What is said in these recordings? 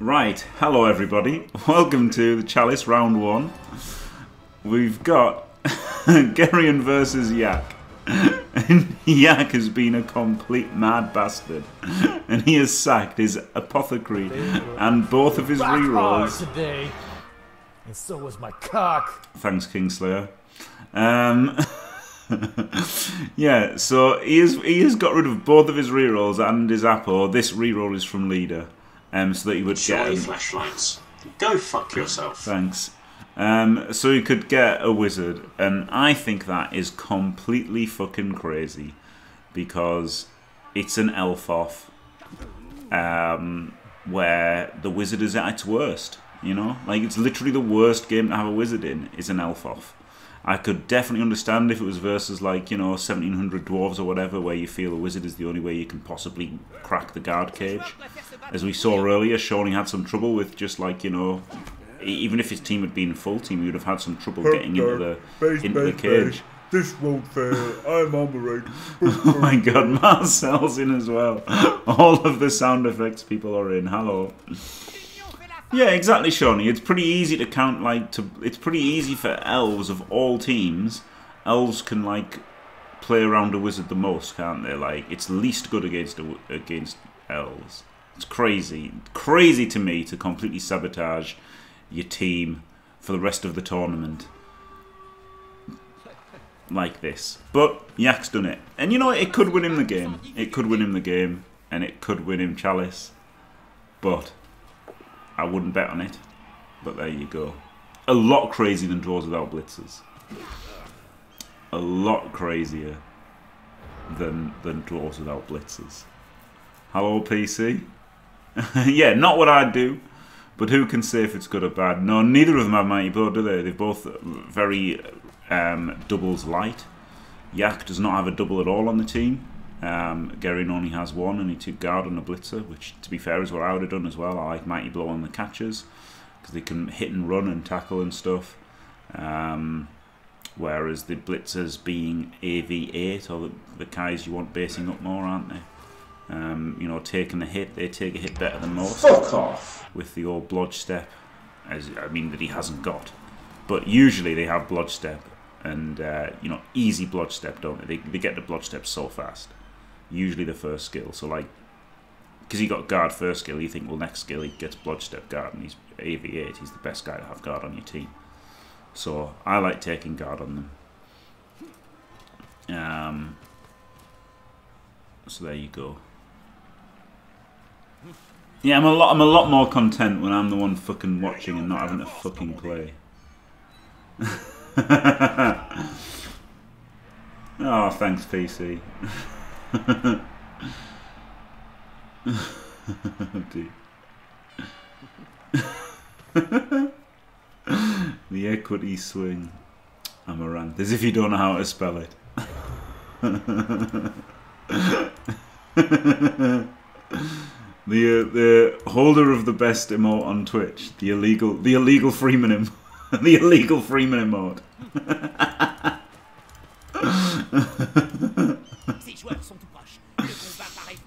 Right, hello everybody. Welcome to the Chalice round one. We've got Geryon versus Yak. And Yak has been a complete mad bastard. And he has sacked his apothecary and both of his rerolls. And so was my cock. Thanks, Kingslayer. Yeah, so he has got rid of both of his rerolls and his appo. This reroll is from leader, so that he would get flashlights. Go fuck yourself. Thanks. So he could get a wizard, and I think that is completely fucking crazy because it's an elf off where the wizard is at its worst. You know, like it's literally the worst game to have a wizard in. It's an elf off. I could definitely understand if it was versus, like, you know, 1700 dwarves or whatever, where you feel a wizard is the only way you can possibly crack the guard cage. As we saw earlier, Shawnee had some trouble with just, like, you know, even if his team had been full team, he would have had some trouble getting into the cage. This won't fail. I'm on the right. Oh my god, Marcel's in as well. All of the sound effects people are in. Hello. Yeah, exactly, Shawnee. It's pretty easy to count, like, it's pretty easy for elves of all teams. Elves can, like, play around a wizard the most, can't they? Like, it's least good against elves. It's crazy. Crazy to me to completely sabotage your team for the rest of the tournament. Like this. But Yak's done it. And you know what? It could win him the game. It could win him the game. And it could win him Chalice. But I wouldn't bet on it, but there you go. A lot crazier than Dwarves Without Blitzers. A lot crazier than Dwarves Without Blitzers. Hello, PC. Yeah, not what I'd do, but who can say if it's good or bad? No, neither of them have Mighty Blow, do they? They're both very doubles light. Yak does not have a double at all on the team. Geryon only has one, and he took guard on a blitzer, which, to be fair, is what I would have done as well. I like Mighty Blow on the catchers because they can hit and run and tackle and stuff, whereas the blitzers being AV8 or the guys you want basing up more, aren't they? You know, taking a hit, they take a hit better than most. Fuck off with the old blodge step, that he hasn't got, but usually they have blodge step and you know, easy blodge step, don't they? They get the blodge step so fast. Usually the first skill, so like, because he got guard first skill, you think, well, next skill he gets blood step guard, and he's AV8, he's the best guy to have guard on your team. So I like taking guard on them. So there you go. Yeah, I'm a lot more content when I'm the one fucking watching and not having to fucking play. Oh, thanks, PC. The equity swing amaranth, as if you don't know how to spell it. the holder of the best emote on Twitch, the illegal Freeman emote, the illegal Freeman emote.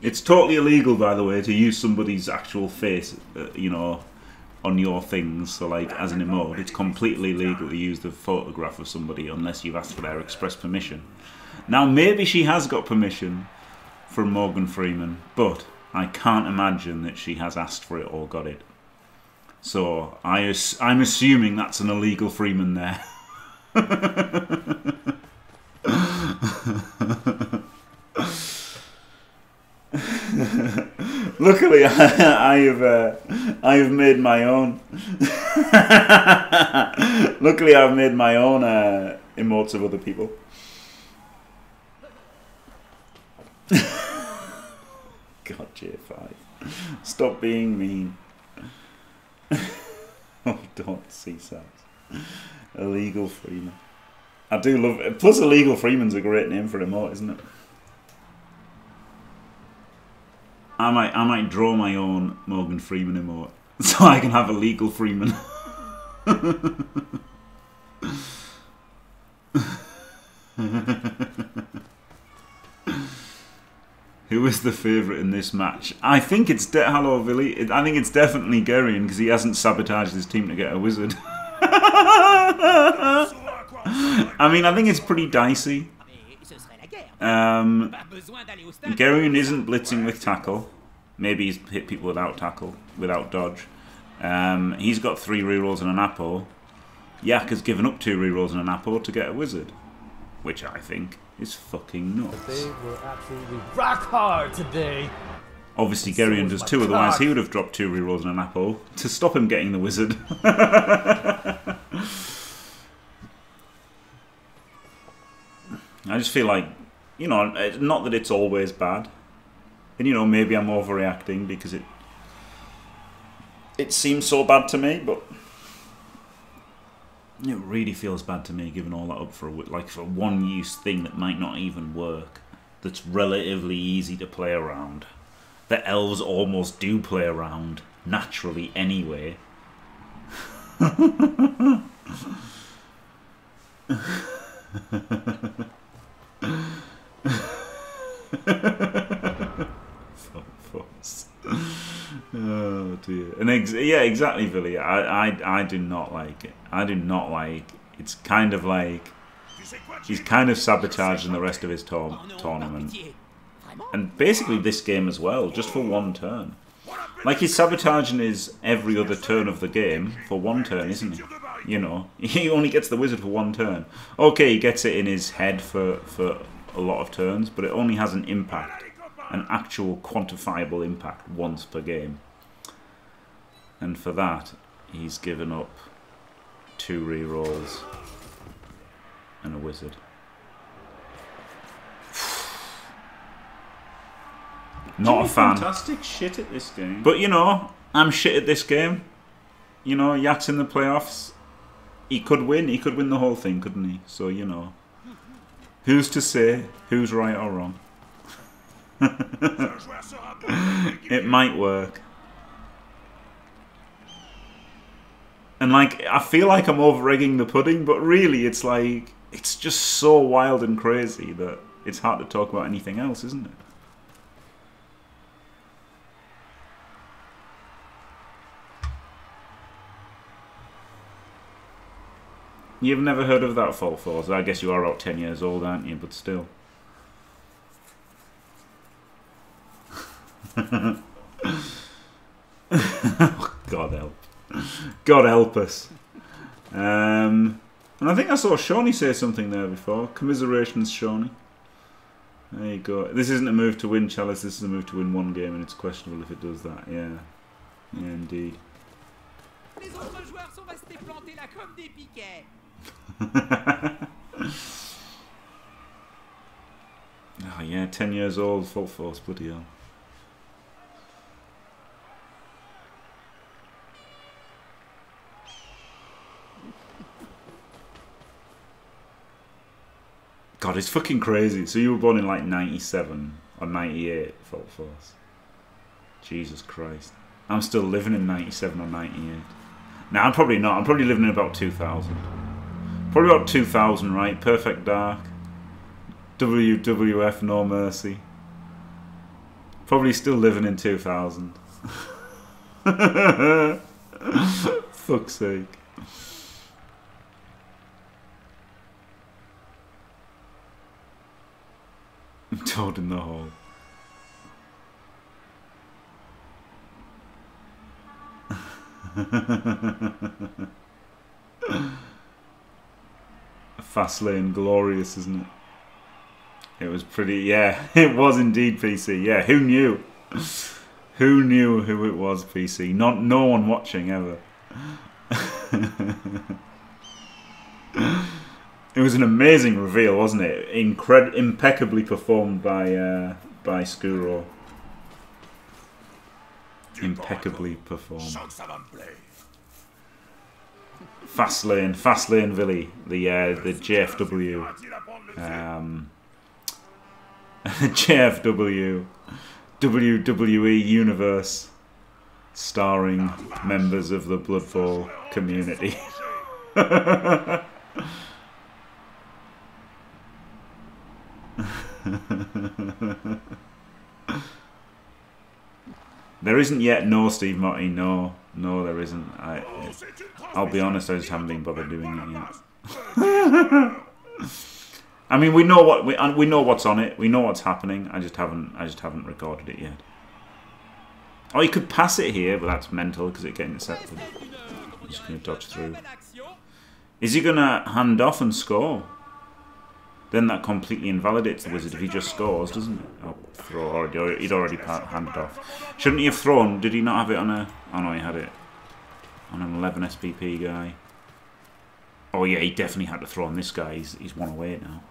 It's totally illegal, by the way, to use somebody's actual face, you know, on your things. So, like, as an emote, it's completely illegal to use the photograph of somebody unless you've asked for their express permission. Now, maybe she has got permission from Morgan Freeman, but I can't imagine that she has asked for it or got it. So, I'm assuming that's an illegal Freeman there. Luckily, I have made my own. Luckily, I've made my own emotes of other people. God, J5, stop being mean. Oh, don't see that. Illegal Freeman. I do love it. Plus, Illegal Freeman's a great name for an emote, isn't it? I might draw my own Morgan Freeman emote so I can have a legal Freeman. Who is the favourite in this match? I think it's I think it's definitely Geryon, because he hasn't sabotaged his team to get a wizard. I mean, I think it's pretty dicey. Geryon isn't blitzing with tackle. Maybe he's hit people without tackle, without dodge. He's got 3 rerolls and an apple. Yak has given up 2 rerolls and an apple to get a wizard, which I think is fucking nuts. But they were absolutely rock hard today. Obviously, Geryon does too, otherwise he would have dropped 2 rerolls and an apple to stop him getting the wizard. I just feel like, you know, not that it's always bad. And, you know, maybe I'm overreacting because it seems so bad to me, but it really feels bad to me giving all that up for, like, for one-use thing that might not even work, that's relatively easy to play around. The elves almost do play around, naturally, anyway. Oh dear. And yeah, exactly, Billy. I do not like it. I do not like it. It's kind of like he's kind of sabotaging the rest of his tournament. And basically this game as well, just for one turn. Like, he's sabotaging his every other turn of the game for one turn, isn't he? You know, he only gets the wizard for one turn. Okay, he gets it in his head for a lot of turns, but it only has an impact. An actual quantifiable impact once per game. And for that, he's given up 2 rerolls and a wizard. Not a fan. Fantastic shit at this game. But, you know, I'm shit at this game. You know, Yak's in the playoffs. He could win. He could win the whole thing, couldn't he? So, you know. Who's to say who's right or wrong? It might work. And, like, I feel like I'm over-egging the pudding, but really it's like, it's just so wild and crazy that it's hard to talk about anything else, isn't it? You've never heard of that, Falphas, so I guess you are about 10 years old, aren't you? But still. Oh, God help. God help us. And I think I saw Shawnee say something there before. Commiserations, Shawnee. There you go. This isn't a move to win, Chalice. This is a move to win one game, and it's questionable if it does that. Yeah. Yeah, indeed. Oh, yeah, 10 years old, Thought Force, bloody hell. God, it's fucking crazy. So you were born in like 97 or 98, Thought Force. Jesus Christ. I'm still living in 97 or 98. No, I'm probably not. I'm probably living in about 2000. Probably about 2000, right? Perfect Dark. WWF No Mercy. Probably still living in 2000. Fuck's sake. Toad in the hole. Fastlane glorious, isn't it? It was pretty, yeah, it was indeed, PC. Yeah, who knew? Who knew who it was, PC? Not no one watching ever. It was an amazing reveal, wasn't it? Impeccably performed by Skuro. Impeccably performed. Fastlane Villy, the JFW, JFW, WWE Universe, starring members of the Blood Bowl community. There isn't yet. No, Steve Motti. No, there isn't. I'll be honest, I just haven't been bothered doing it yet. I mean, we know what we know what's on it. We know what's happening. I just haven't recorded it yet. Oh, you could pass it here, but that's mental because it's getting intercepted. I'm just gonna dodge through. Is he gonna hand off and score? Then that completely invalidates the wizard if he just scores, doesn't it? Oh, throw already. He'd already handed off. Shouldn't he have thrown? Did he not have it on a... Oh, no, he had it on an 11 SPP guy. Oh, yeah, he definitely had to throw on this guy. He's one away now.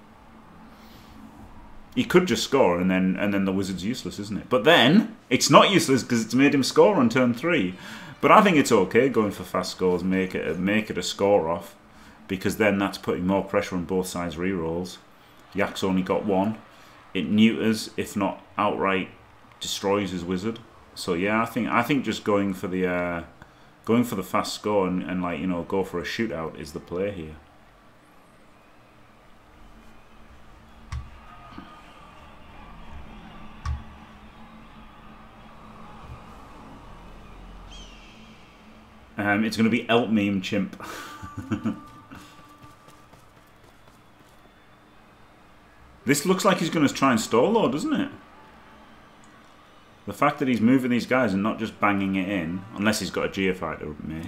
He could just score, and then the wizard's useless, isn't it? But then, it's not useless because it's made him score on turn 3. But I think it's okay going for fast scores, make it a score off, because then that's putting more pressure on both sides' rerolls. Yak's only got one. It neuters, if not outright destroys his wizard. So yeah, I think just going for the fast score and like, you know, go for a shootout is the play here. It's going to be Elp meme chimp. This looks like he's going to try and stall, though, doesn't it? The fact that he's moving these guys and not just banging it in, unless he's got a GFI to make.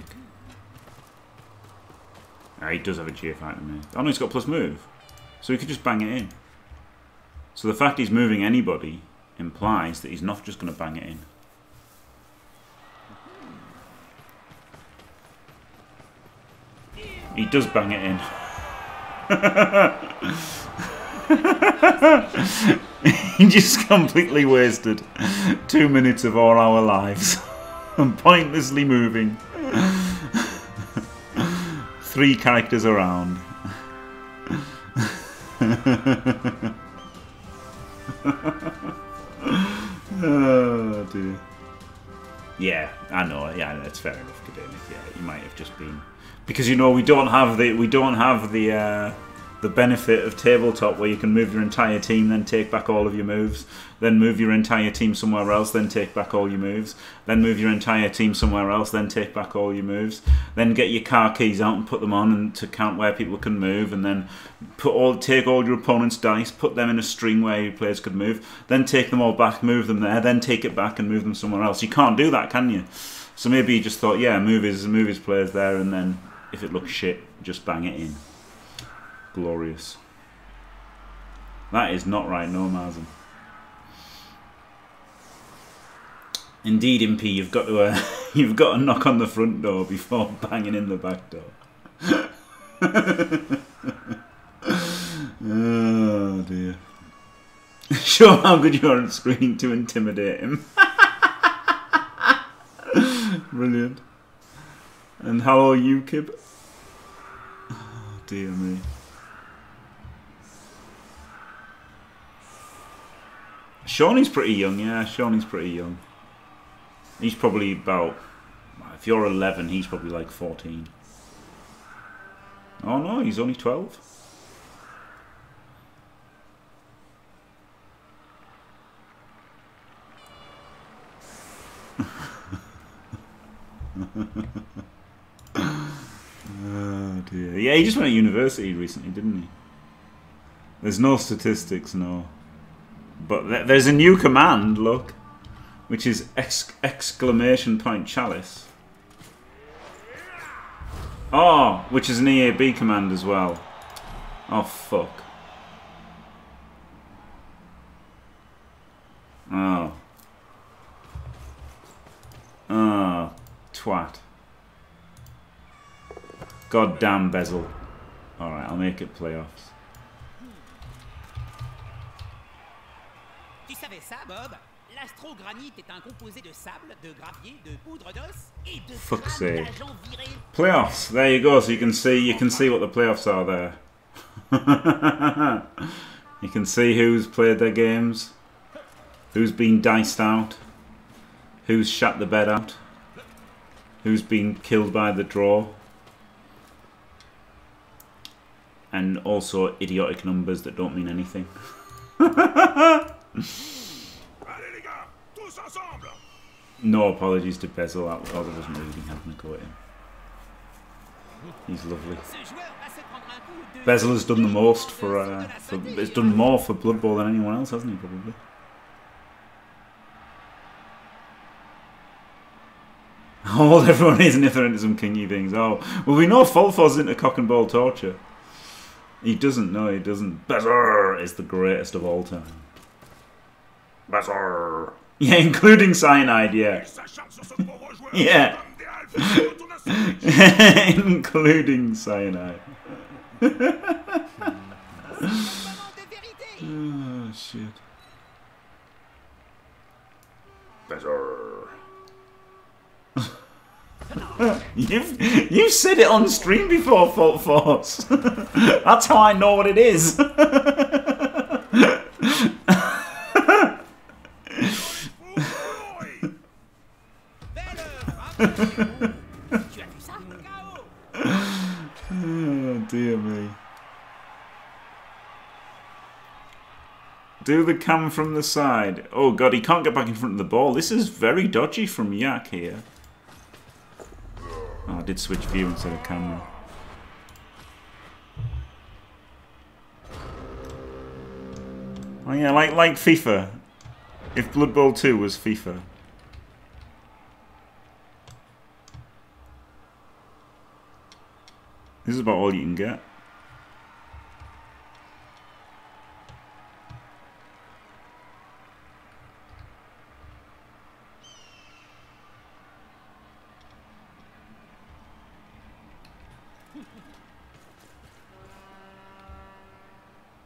Ah, he does have a GFI to make. Oh no, he's got plus move. So he could just bang it in. So the fact he's moving anybody implies that he's not just going to bang it in. He does bang it in. He just completely wasted 2 minutes of all our lives and pointlessly moving 3 characters around. Oh dear. Yeah, I know. Yeah, that's fair enough, Kadim. Yeah, you might have just been, because you know we don't have the benefit of tabletop where you can move your entire team, then take back all of your moves, then move your entire team somewhere else, then take back all your moves, then move your entire team somewhere else, then take back all your moves, then get your car keys out and put them on and to count where people can move, and then take all your opponent's dice, put them in a string where your players could move, then take them all back, move them there, then take it back and move them somewhere else. You can't do that, can you? So maybe you just thought, yeah, move his players there, and then if it looks shit, just bang it in. Glorious. That is not right, no, Mazum. Indeed, MP, you've got to knock on the front door before banging in the back door. Oh dear. Show how good you are on screen to intimidate him. Brilliant. And how are you, Kib? Oh, dear me. Shawnee's pretty young, yeah. Shawnee's pretty young. He's probably about... If you're 11, he's probably like 14. Oh no, he's only 12. Oh dear. Yeah, he just went to university recently, didn't he? There's no statistics, no. But there's a new command, look, which is !! Chalice. Oh, which is an EAB command as well. Oh, fuck. Oh. Oh, twat. Goddamn Bezel. Alright, I'll make it playoffs. Tu savais ça, Bob? L'astrogranite est un composé de sable, de gravier, de poudre d'os et de crâne d'agent viré. Playoffs. There you go. So you can see what the playoffs are there. You can see who's played their games, who's been diced out, who's shut the bed out, who's been killed by the draw, and also idiotic numbers that don't mean anything. No apologies to Bezel, although there wasn't really anything happening to him. He's lovely. Bezel has done the most for it's done more for Blood Bowl than anyone else, hasn't he? Probably. How old everyone is, and if they're into some kingy things. Oh, well, we know Falphas into cock and ball torture. He doesn't. No, he doesn't. Bezel is the greatest of all time. Bezel. Yeah, including cyanide. Yeah. Yeah. Including cyanide. Oh shit. Bezel. You've said it on stream before, Thought Force. That's how I know what it is. Oh dear me. Do the cam from the side. Oh god, he can't get back in front of the ball. This is very dodgy from Yak here. Oh, I did switch view instead of camera. Oh yeah, like FIFA. If Blood Bowl 2 was FIFA. This is about all you can get.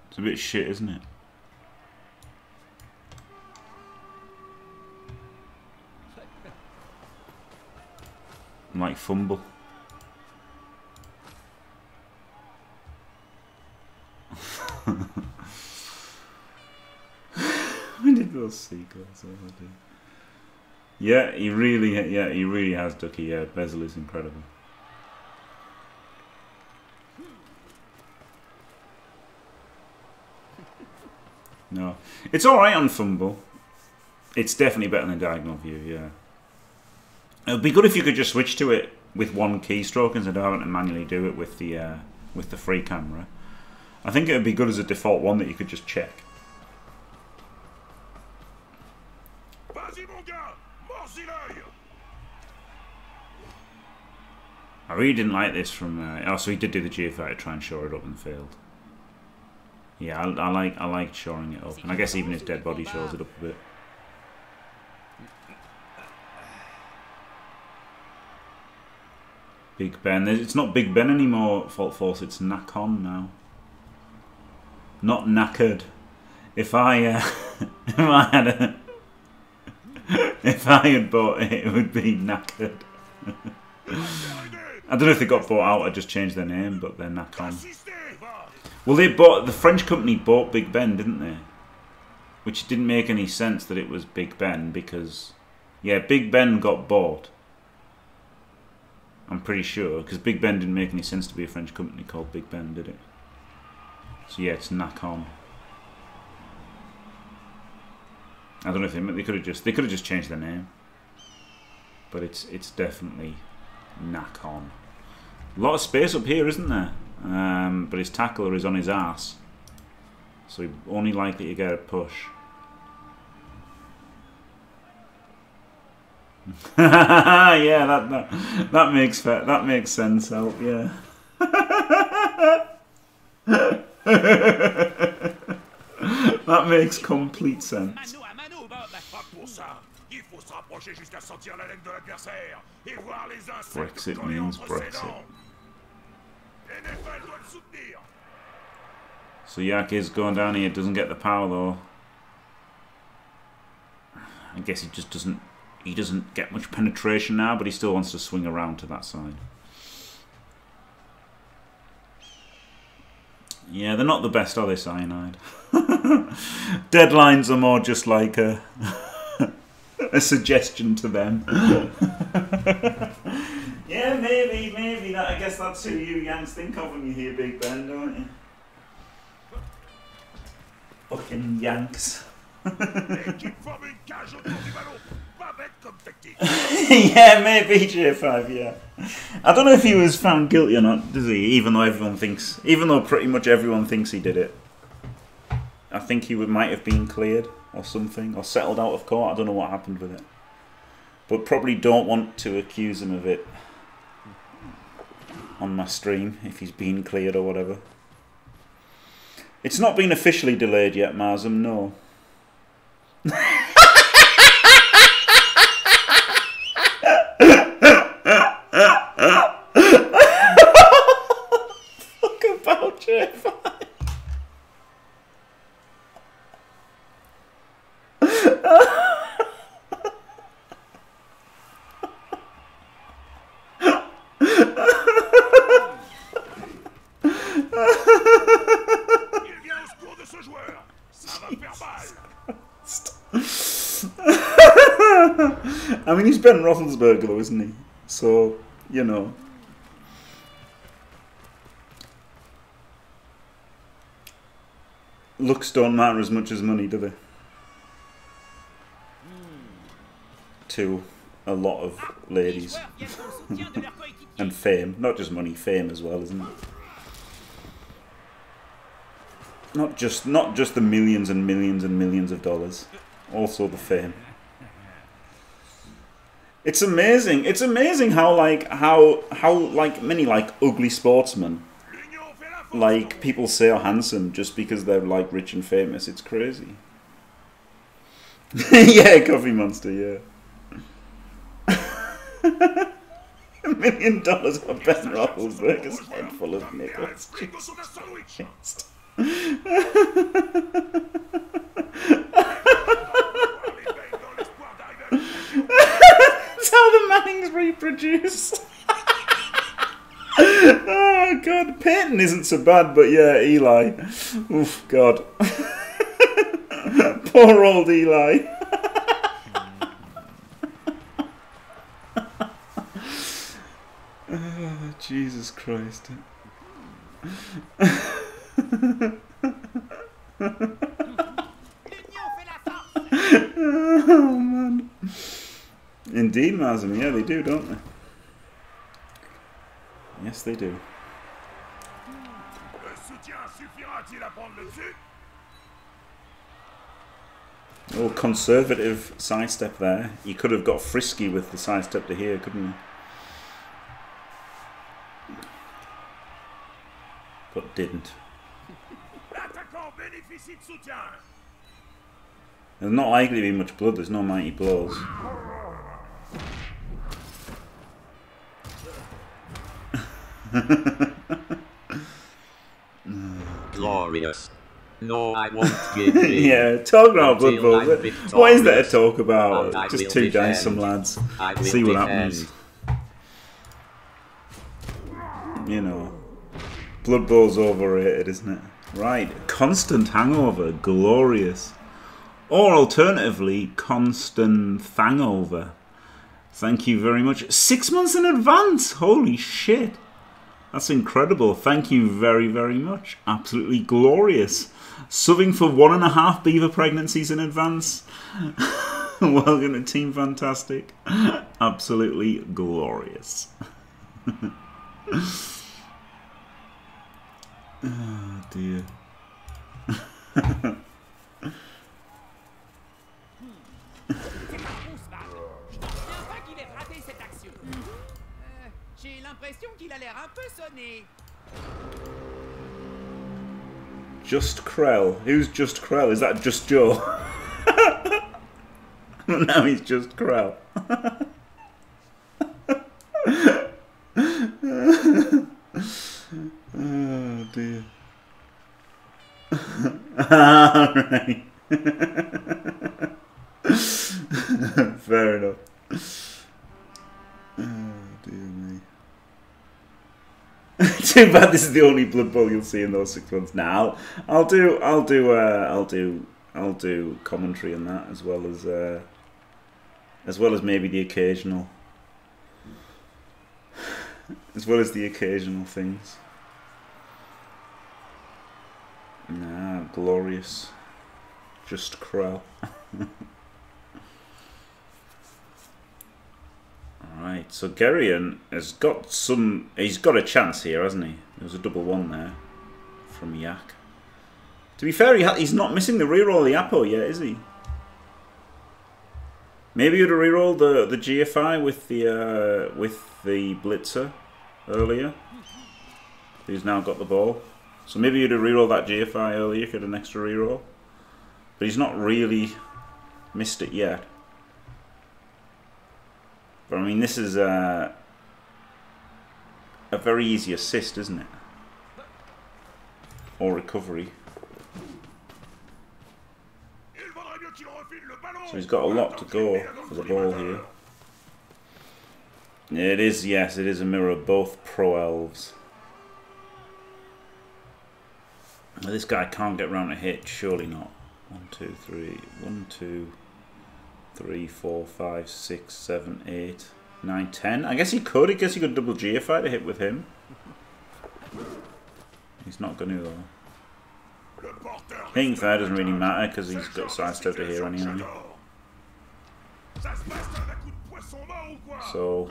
It's a bit shit, isn't it? I'm like fumble. When did those seagulls ever do? Yeah, he really has Ducky. Yeah, Bezel is incredible. No, it's all right on fumble. It's definitely better than diagonal view. Yeah, it'd be good if you could just switch to it with one keystroke instead of having to manually do it with the free camera. I think it would be good as a default one that you could just check. I really didn't like this from. Oh, so he did do the GFW to try and shore it up and failed. Yeah, I like shoring it up, and I guess even his dead body shores it up a bit. Big Ben, it's not Big Ben anymore. Fault Force, it's Nacon now. Not knackered. If I had bought it, it would be knackered. I don't know if they got bought out or just changed their name, but they're Nacon. Well, they bought, the French company bought Big Ben, didn't they? Which didn't make any sense that it was Big Ben because, yeah, Big Ben got bought. I'm pretty sure, because Big Ben didn't make any sense to be a French company called Big Ben, did it? So yeah, it's Nacon. I don't know if they could have just changed their name, but it's definitely Nacon. A lot of space up here, isn't there? But his tackler is on his ass, so he's only likely to get a push. Yeah, that makes sense, Elp. Yeah. That makes complete sense. Brexit means Brexit. So Yak is going down here, doesn't get the power though. I guess he just doesn't get much penetration now, but he still wants to swing around to that side. Yeah, they're not the best, are they, cyanide? Deadlines are more just like a suggestion to them. Yeah, maybe. That, I guess that's who you Yanks think of when you hear Big Ben, don't you? Fucking Yanks. Yeah, maybe J5, yeah. I don't know if he was found guilty or not, does he? Even though everyone thinks, even though pretty much everyone thinks he did it. I think he might have been cleared or something, or settled out of court. I don't know what happened with it. But probably don't want to accuse him of it on my stream, if he's been cleared or whatever. It's not been officially delayed yet, Mazum, no. Fuck about J5. I mean, he's Ben Roethlisberger, though, isn't he? So, you know. Looks don't matter as much as money, do they? To a lot of ladies. And fame. Not just money, fame as well, isn't it? Not just the millions and millions and millions of dollars. Also the fame. It's amazing. It's amazing how many like ugly sportsmen like people say are handsome just because they're like rich and famous. It's crazy. Yeah, Coffee Monster, yeah. $1 million for Ben Roethlisberger's head full of nickels. That's how the Mannings reproduce. Oh god, Peyton isn't so bad, but yeah, Eli. Oof, god. Poor old Eli. Oh, Jesus Christ. Oh man. Indeed, Mazum, yeah, they do, don't they? Yes, they do. Oh, conservative sidestep there. You could have got frisky with the sidestep to here, couldn't you? But didn't. There's not likely to be much blood, there's no mighty blows. Glorious. No, I won't give in. Yeah, talk about Blood Bowl. What is there to talk about? Just two guys, some lads. See what happens. You know, Blood Bowl's overrated, isn't it? Right, constant hangover, glorious. Or alternatively, constant fangover. Thank you very much. 6 months in advance! Holy shit! That's incredible. Thank you very, very much. Absolutely glorious. Subbing for 1.5 beaver pregnancies in advance. Welcome to Team Fantastic. Absolutely glorious. Oh dear. Just Krell. Who's Just Krell? Is that Just Joel? Now he's Just Krell. Oh dear. All right. Fair enough. Oh dear me. Too bad this is the only Blood Bowl you'll see in those 6 months. Now I'll do commentary on that as well as maybe the occasional things. Nah, glorious. Just Krell. Right, so Geryon has got some... He's got a chance here, hasn't he? There was a double one there from Yak. To be fair, he's not missing the reroll of the Apo yet, is he? Maybe you'd have rerolled the GFI with the Blitzer earlier. Who's now got the ball. So maybe you'd have rerolled that GFI earlier, could have an extra reroll. But he's not really missed it yet. But I mean, this is a very easy assist, isn't it? Or recovery. So he's got a lot to go for the ball here. It is, yes, it is a mirror of both pro elves. Now this guy can't get round a hit, surely not. 1, 2, 3, 1, 2, 3, 4, 5, 6, 7, 8, 9, 10. I guess he could double GFI to hit with him. He's not going to though. Hitting fair doesn't really matter because he's got sidestep to here anyway. So,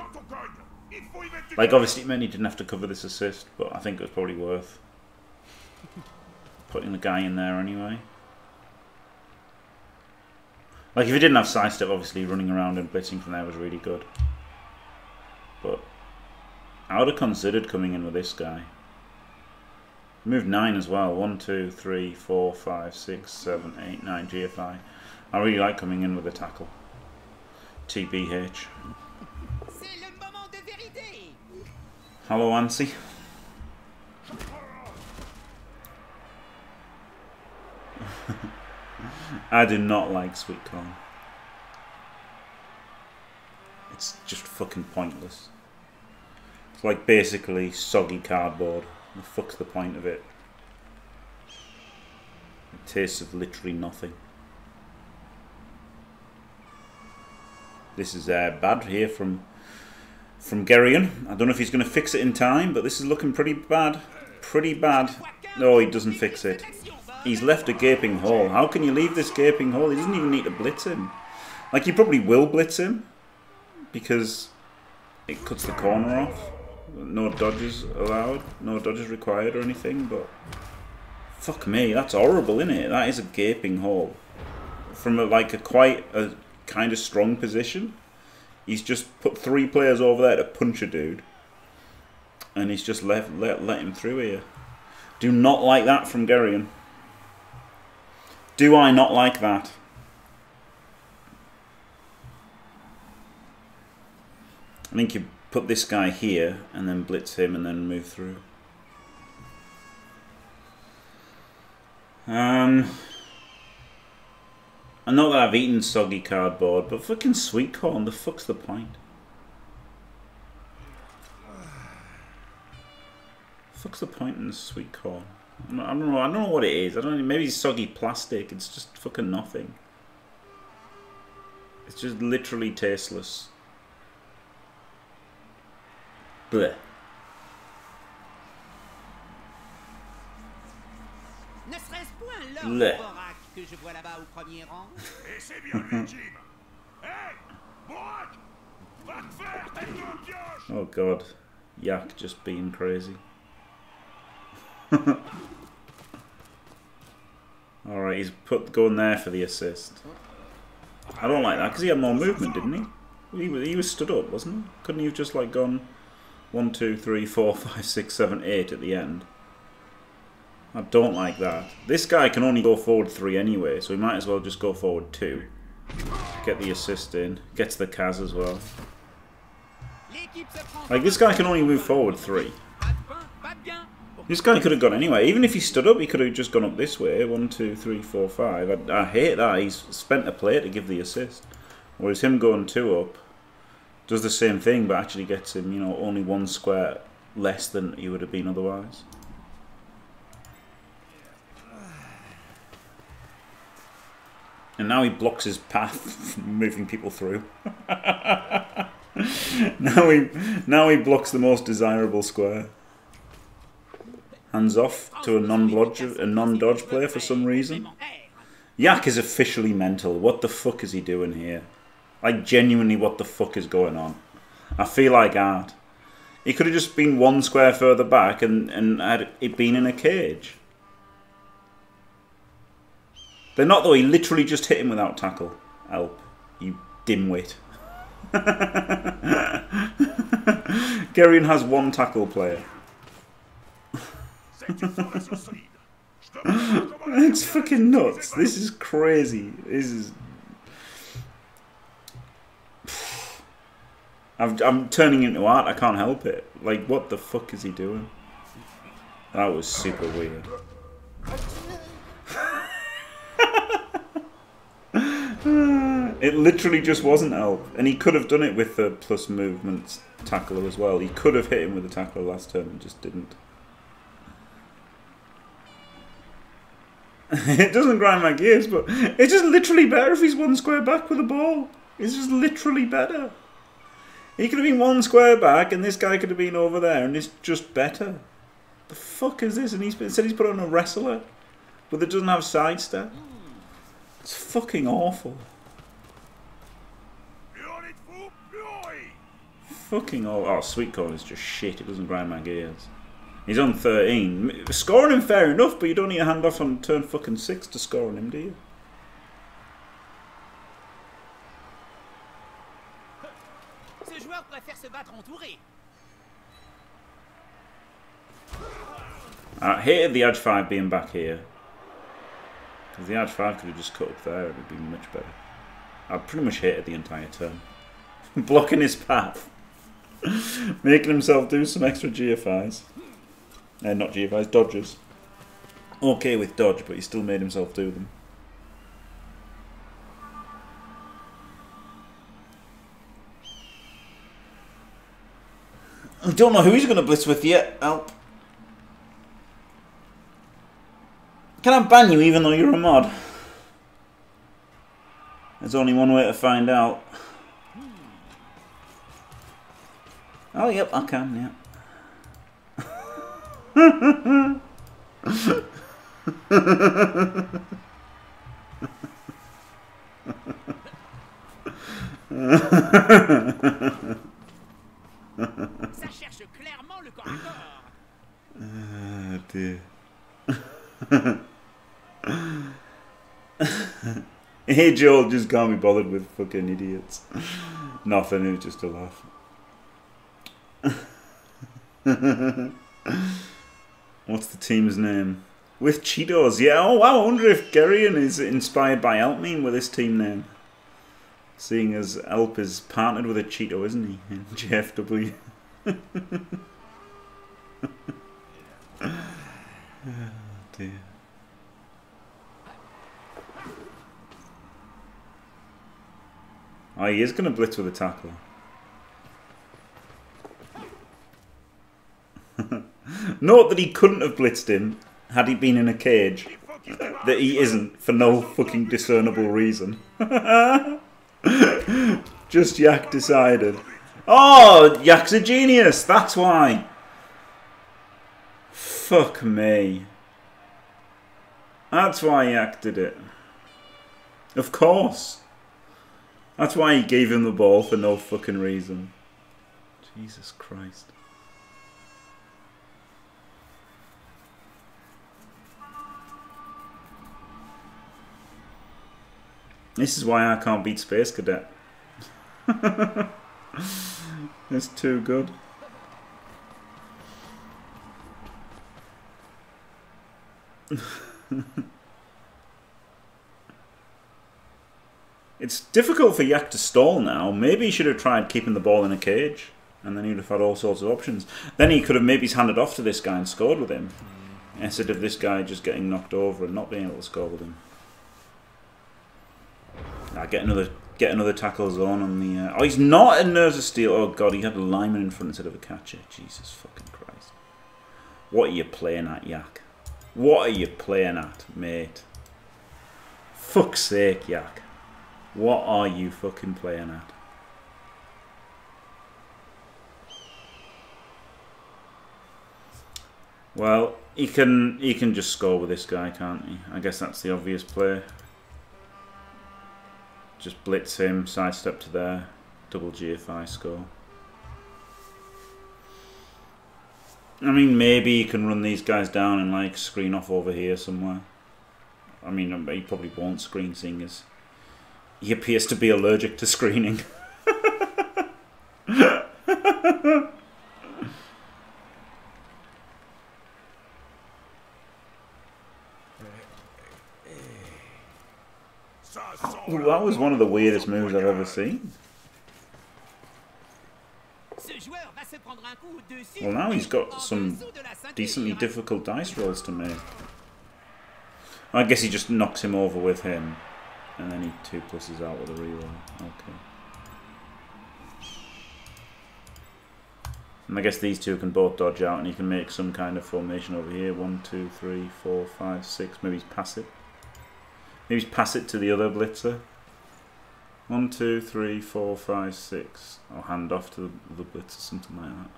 like, obviously many didn't have to cover this assist, but I think it was probably worth putting the guy in there anyway. Like, if he didn't have sidestep, obviously running around and blitzing from there was really good. But I would have considered coming in with this guy. Move 9 as well. 1, 2, 3, 4, 5, 6, 7, 8, 9, GFI. I really like coming in with a tackle. TBH. Hello, Hansi. I do not like sweet corn. It's just fucking pointless. It's like basically soggy cardboard. What the fuck's the point of it? It tastes of literally nothing. This is bad here from Geryon. I don't know if he's going to fix it in time, but this is looking pretty bad. Pretty bad. No, he doesn't fix it. He's left a gaping hole. How can you leave this gaping hole? He doesn't even need to blitz him. Like, he probably will blitz him because it cuts the corner off. No dodges allowed, no dodges required or anything, but fuck me, that's horrible, isn't it? That is a gaping hole. From a kind of strong position, he's just put 3 players over there to punch a dude, and he's just let him through here. Do not like that from Geryon. Do I not like that? I think you put this guy here, and then blitz him, and then move through. I know that I've eaten soggy cardboard, but fucking sweet corn, the fuck's the point? The fuck's the point in sweet corn? I don't know what it is. Maybe it's soggy plastic. It's just fucking nothing. It's just literally tasteless. Bleh. Bleh. Oh god, Yak just being crazy. Alright, he's going there for the assist. I don't like that because he had more movement, didn't he? He was stood up, wasn't he? Couldn't he have just like gone 1, 2, 3, 4, 5, 6, 7, 8 at the end? I don't like that. This guy can only go forward 3 anyway, so he might as well just go forward 2. Get the assist in. Gets the Kaz as well. Like, this guy can only move forward 3. This guy could have gone anyway. Even if he stood up, he could have just gone up this way. 1, 2, 3, 4, 5. I hate that. He's spent a player to give the assist. Whereas him going 2 up does the same thing, but actually gets him, you know, only 1 square less than he would have been otherwise. And now he blocks his path from moving people through. Now he blocks the most desirable square. Hands off to a non-dodge player for some reason. Yak is officially mental. What the fuck is he doing here? Like, genuinely, what the fuck is going on? I feel like art. It could have just been one square further back and had it been in a cage. They're not, though. He literally just hit him without tackle. Help, you dimwit. Geryon has one tackle player. It's fucking nuts. This is crazy. This is... I'm turning into art. I can't help it. Like, what the fuck is he doing? That was super weird. It literally just wasn't help. And he could have done it with the plus movement tackler as well. He could have hit him with the tackler last turn and just didn't. It doesn't grind my gears, but it's just literally better if he's one square back with the ball. It's just literally better. He could have been one square back and this guy could have been over there and it's just better. The fuck is this? And he's said he's put on a wrestler, but it doesn't have sidestep. It's fucking awful. Fucking awful. Oh, sweet corn is just shit. It doesn't grind my gears. He's on 13. Scoring him fair enough, but you don't need a handoff on turn fucking 6 to score on him, do you? I hated the Edge 5 being back here. Because the Edge 5 could have just cut up there, it would be much better. I pretty much hated the entire turn. Blocking his path. Making himself do some extra GFIs. Not GFIs, dodges. Okay with dodge, but he still made himself do them. I don't know who he's going to blitz with yet. Help. Can I ban you even though you're a mod? There's only one way to find out. Oh, yep, I can, yeah. Dear. Hey, Joel just can't be bothered with fucking idiots. Nothing, it was just a laugh. What's the team's name? With Cheetos, yeah. Oh wow, I wonder if Geryon is inspired by Elp meme with his team name. Seeing as Elp is partnered with a Cheeto, isn't he? In GFW. Oh dear. Oh, he is going to blitz with a tackle. Note that he couldn't have blitzed him had he been in a cage. That he isn't, for no fucking discernible reason. Just Yak decided. Oh, Yak's a genius, that's why. Fuck me. That's why Yak did it. Of course. That's why he gave him the ball for no fucking reason. Jesus Christ. This is why I can't beat Space Cadet. It's too good. It's difficult for Yak to stall now. Maybe he should have tried keeping the ball in a cage. And then he would have had all sorts of options. Then he could have maybe handed off to this guy and scored with him. Instead of this guy just getting knocked over and not being able to score with him. Get another tackle zone on the... oh, he's not a Nerves of Steel. Oh, God, he had a lineman in front instead of a catcher. Jesus fucking Christ. What are you playing at, Yak? What are you playing at, mate? Fuck's sake, Yak. What are you fucking playing at? Well, he can just score with this guy, can't he? I guess that's the obvious play. Just blitz him, sidestep to there, double GFI score. I mean, maybe you can run these guys down and like screen off over here somewhere. I mean, you probably won't screen seeing as he appears to be allergic to screening. Ooh, that was one of the weirdest moves I've ever seen. Well, now he's got some decently difficult dice rolls to make. I guess he just knocks him over with him. And then he 2 pluses out with a reroll. Okay. And I guess these two can both dodge out and he can make some kind of formation over here. 1, 2, 3, 4, 5, 6. Maybe he's pass it. Maybe he's pass it to the other blitzer. 1, 2, 3, 4, 5, 6. Or hand off to the blitzer, something like that.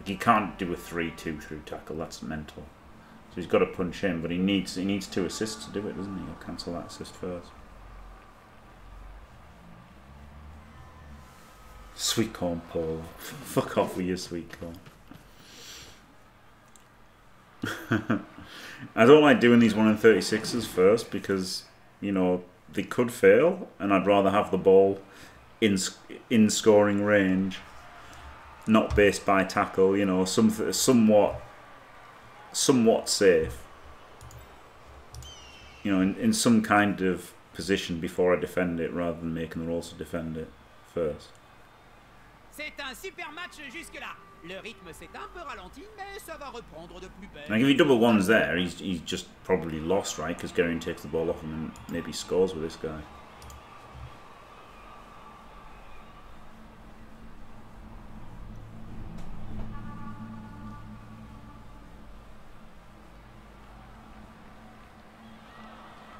Like he can't do a 3-2 through tackle, that's mental. So he's got to punch him, but he needs 2 assists to do it, doesn't he? He'll cancel that assist first. Sweet corn, Paul. Fuck off with your sweet corn. I don't like doing these 1 and 36s first because, you know, they could fail, and I'd rather have the ball in scoring range, not based by tackle, you know, somewhat safe, you know, in some kind of position before I defend it, rather than making the rolls to defend it first. Like if he double ones there, he's just probably lost, right? Because Geryon takes the ball off him and maybe scores with this guy.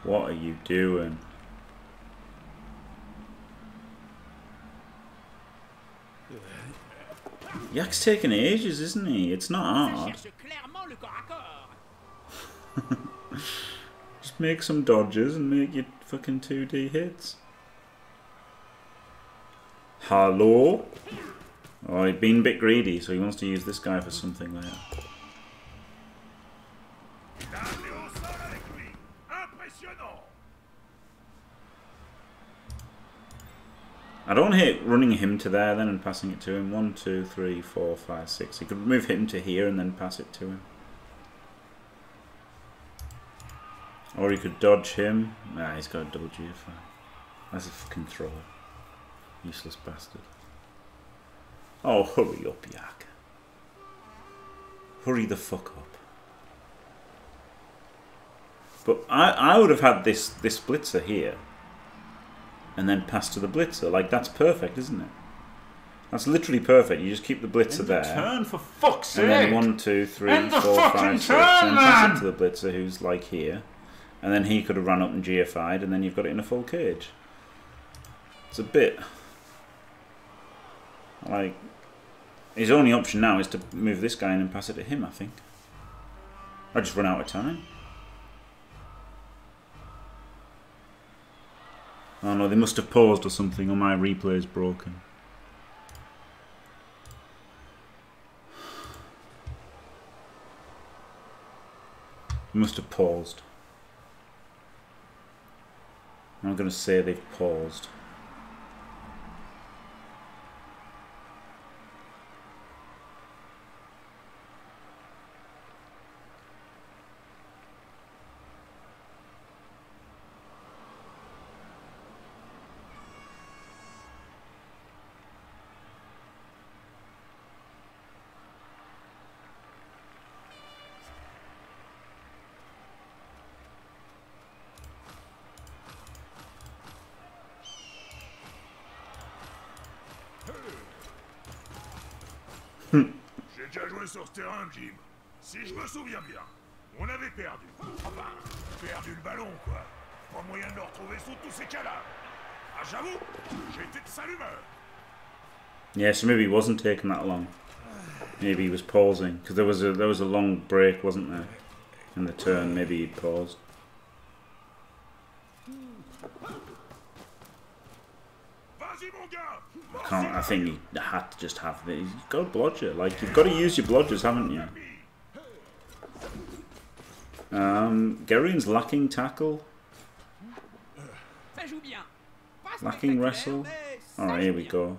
What are you doing? Yak's taking ages, isn't he? It's not hard. Just make some dodges and make your fucking 2D hits. Hello? Oh, he'd been a bit greedy, so he wants to use this guy for something later. I don't hate running him to there then and passing it to him. 1, 2, 3, 4, 5, 6. He could move him to here and then pass it to him. Or he could dodge him. Nah, he's got a double GFI. That's a fucking throw. Useless bastard. Oh, hurry up, Yak. Hurry the fuck up. But I would have had this blitzer here. And then pass to the blitzer. Like, that's perfect, isn't it? That's literally perfect. You just keep the blitzer there. Turn, for fuck's sake! And then 1, 2, 3, 4, 5, 6. And pass it to the blitzer, who's like here. And then he could have run up and GFI'd, and then you've got it in a full cage. It's a bit... like... his only option now is to move this guy in and pass it to him, I think. I just run out of time. Oh no, they must have paused or something, or my replay is broken. They must have paused. I'm going to say they've paused. Yeah, so maybe he wasn't taking that long. Maybe he was pausing because there was a long break, wasn't there? In the turn, maybe he paused. I think he had to just have it. He's got a blodger. Like, you've got to use your blodgers, haven't you? Geryon's lacking tackle. Lacking wrestle. Alright, here we go.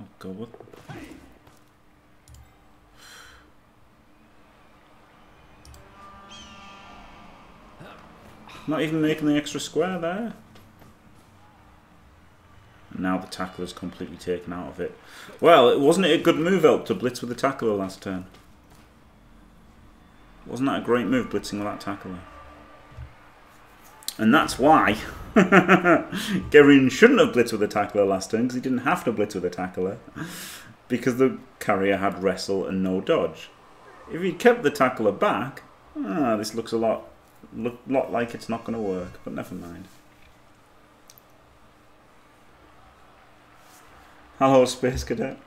Oh god, what? Not even making the extra square there. And now the tackler's completely taken out of it. Well, wasn't it a good move, Elp, to blitz with the tackler last turn? Wasn't that a great move, blitzing with that tackler? And that's why Geryon shouldn't have blitzed with the tackler last turn, because he didn't have to blitz with the tackler, because the carrier had wrestle and no dodge. If he'd kept the tackler back, this looks a lot like it's not going to work, but never mind. Hello, Space Cadet.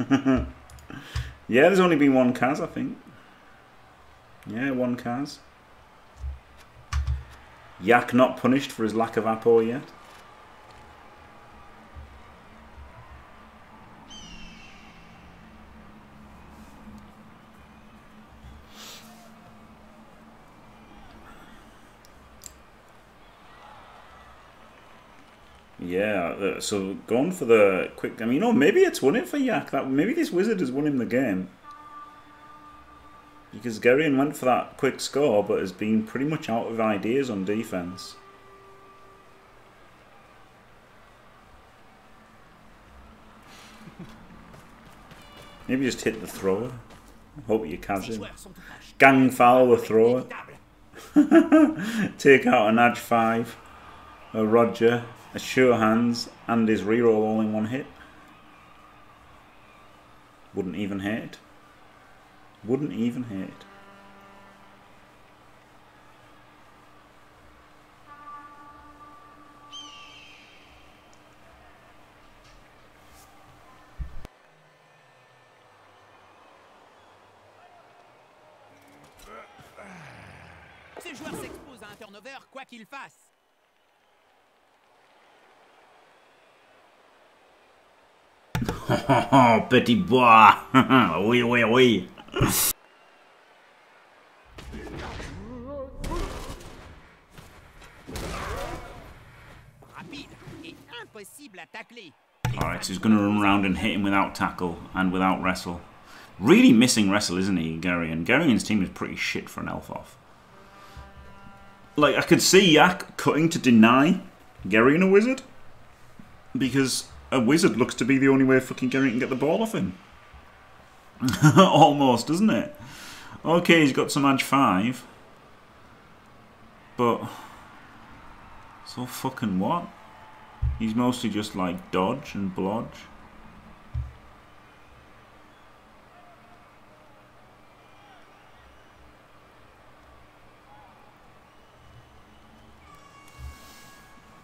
Yeah, there's only been one Kaz, I think. Yeah, one Kaz. Yak not punished for his lack of appo yet. Yeah, so going for the quick. I mean, oh, maybe it's won it for Yak. Maybe this wizard has won him the game. Because Geryon went for that quick score, but has been pretty much out of ideas on defense. Maybe just hit the thrower. Hope you catch him. Gang foul the thrower. Take out an Adge 5, a Roger, a Sure Hands, and his reroll all in one hit. Wouldn't even hit. Wouldn't even hit. Ce joueur s'expose à un turnover quoi qu'il fasse. Oh, petit bois. Oui, oui, oui. Alright, so he's going to run around and hit him without tackle and without wrestle. Really missing wrestle, isn't he, Geryon? Geryon's team is pretty shit for an elf off. Like, I could see Yak cutting to deny Geryon a wizard, because a wizard looks to be the only way fucking Geryon can get the ball off him. Almost, doesn't it? Okay, he's got some Adge 5. But so fucking what? He's mostly just like dodge and blodge.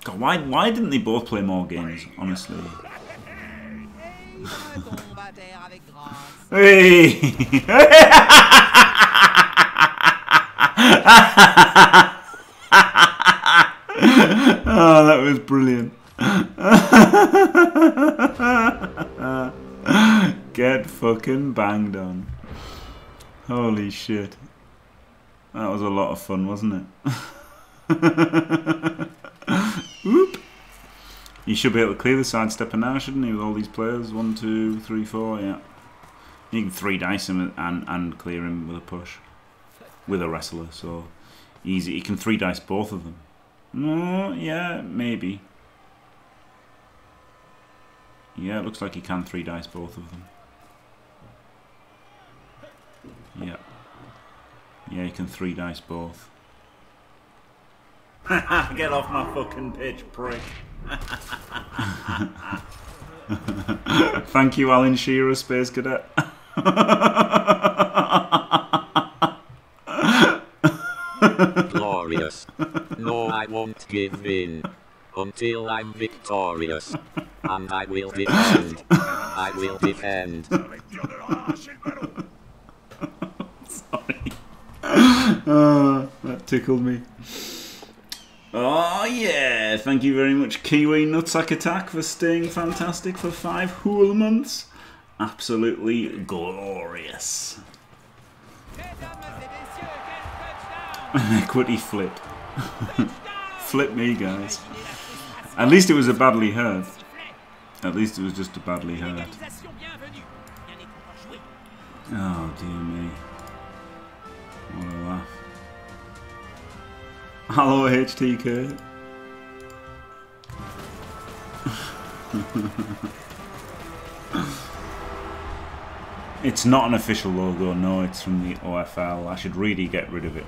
God, why didn't they both play more games, honestly? Hey! Oh, that was brilliant. Get fucking banged on. Holy shit. That was a lot of fun, wasn't it? Oop. He should be able to clear the sidestepper now, shouldn't he, with all these players? 1, 2, 3, 4, yeah. You can 3 dice him and clear him with a push. With a wrestler, so easy. He can 3 dice both of them. No, yeah, maybe. Yeah, it looks like he can 3 dice both of them. Yeah. Yeah, he can 3 dice both. Get off my fucking pitch, prick. Thank you, Alan Shearer, Space Cadet. Glorious. No, I won't give in until I'm victorious. And I will defend. I will defend. Sorry. That tickled me. Oh yeah, thank you very much Kiwi Nutsack Attack for staying fantastic for 5 whole months. Absolutely glorious. An equity flip. Flip me, guys. At least it was a badly hurt. At least it was just a badly hurt. Oh dear me. What a laugh. Hello HTK. It's not an official logo, no, it's from the OFL. I should really get rid of it.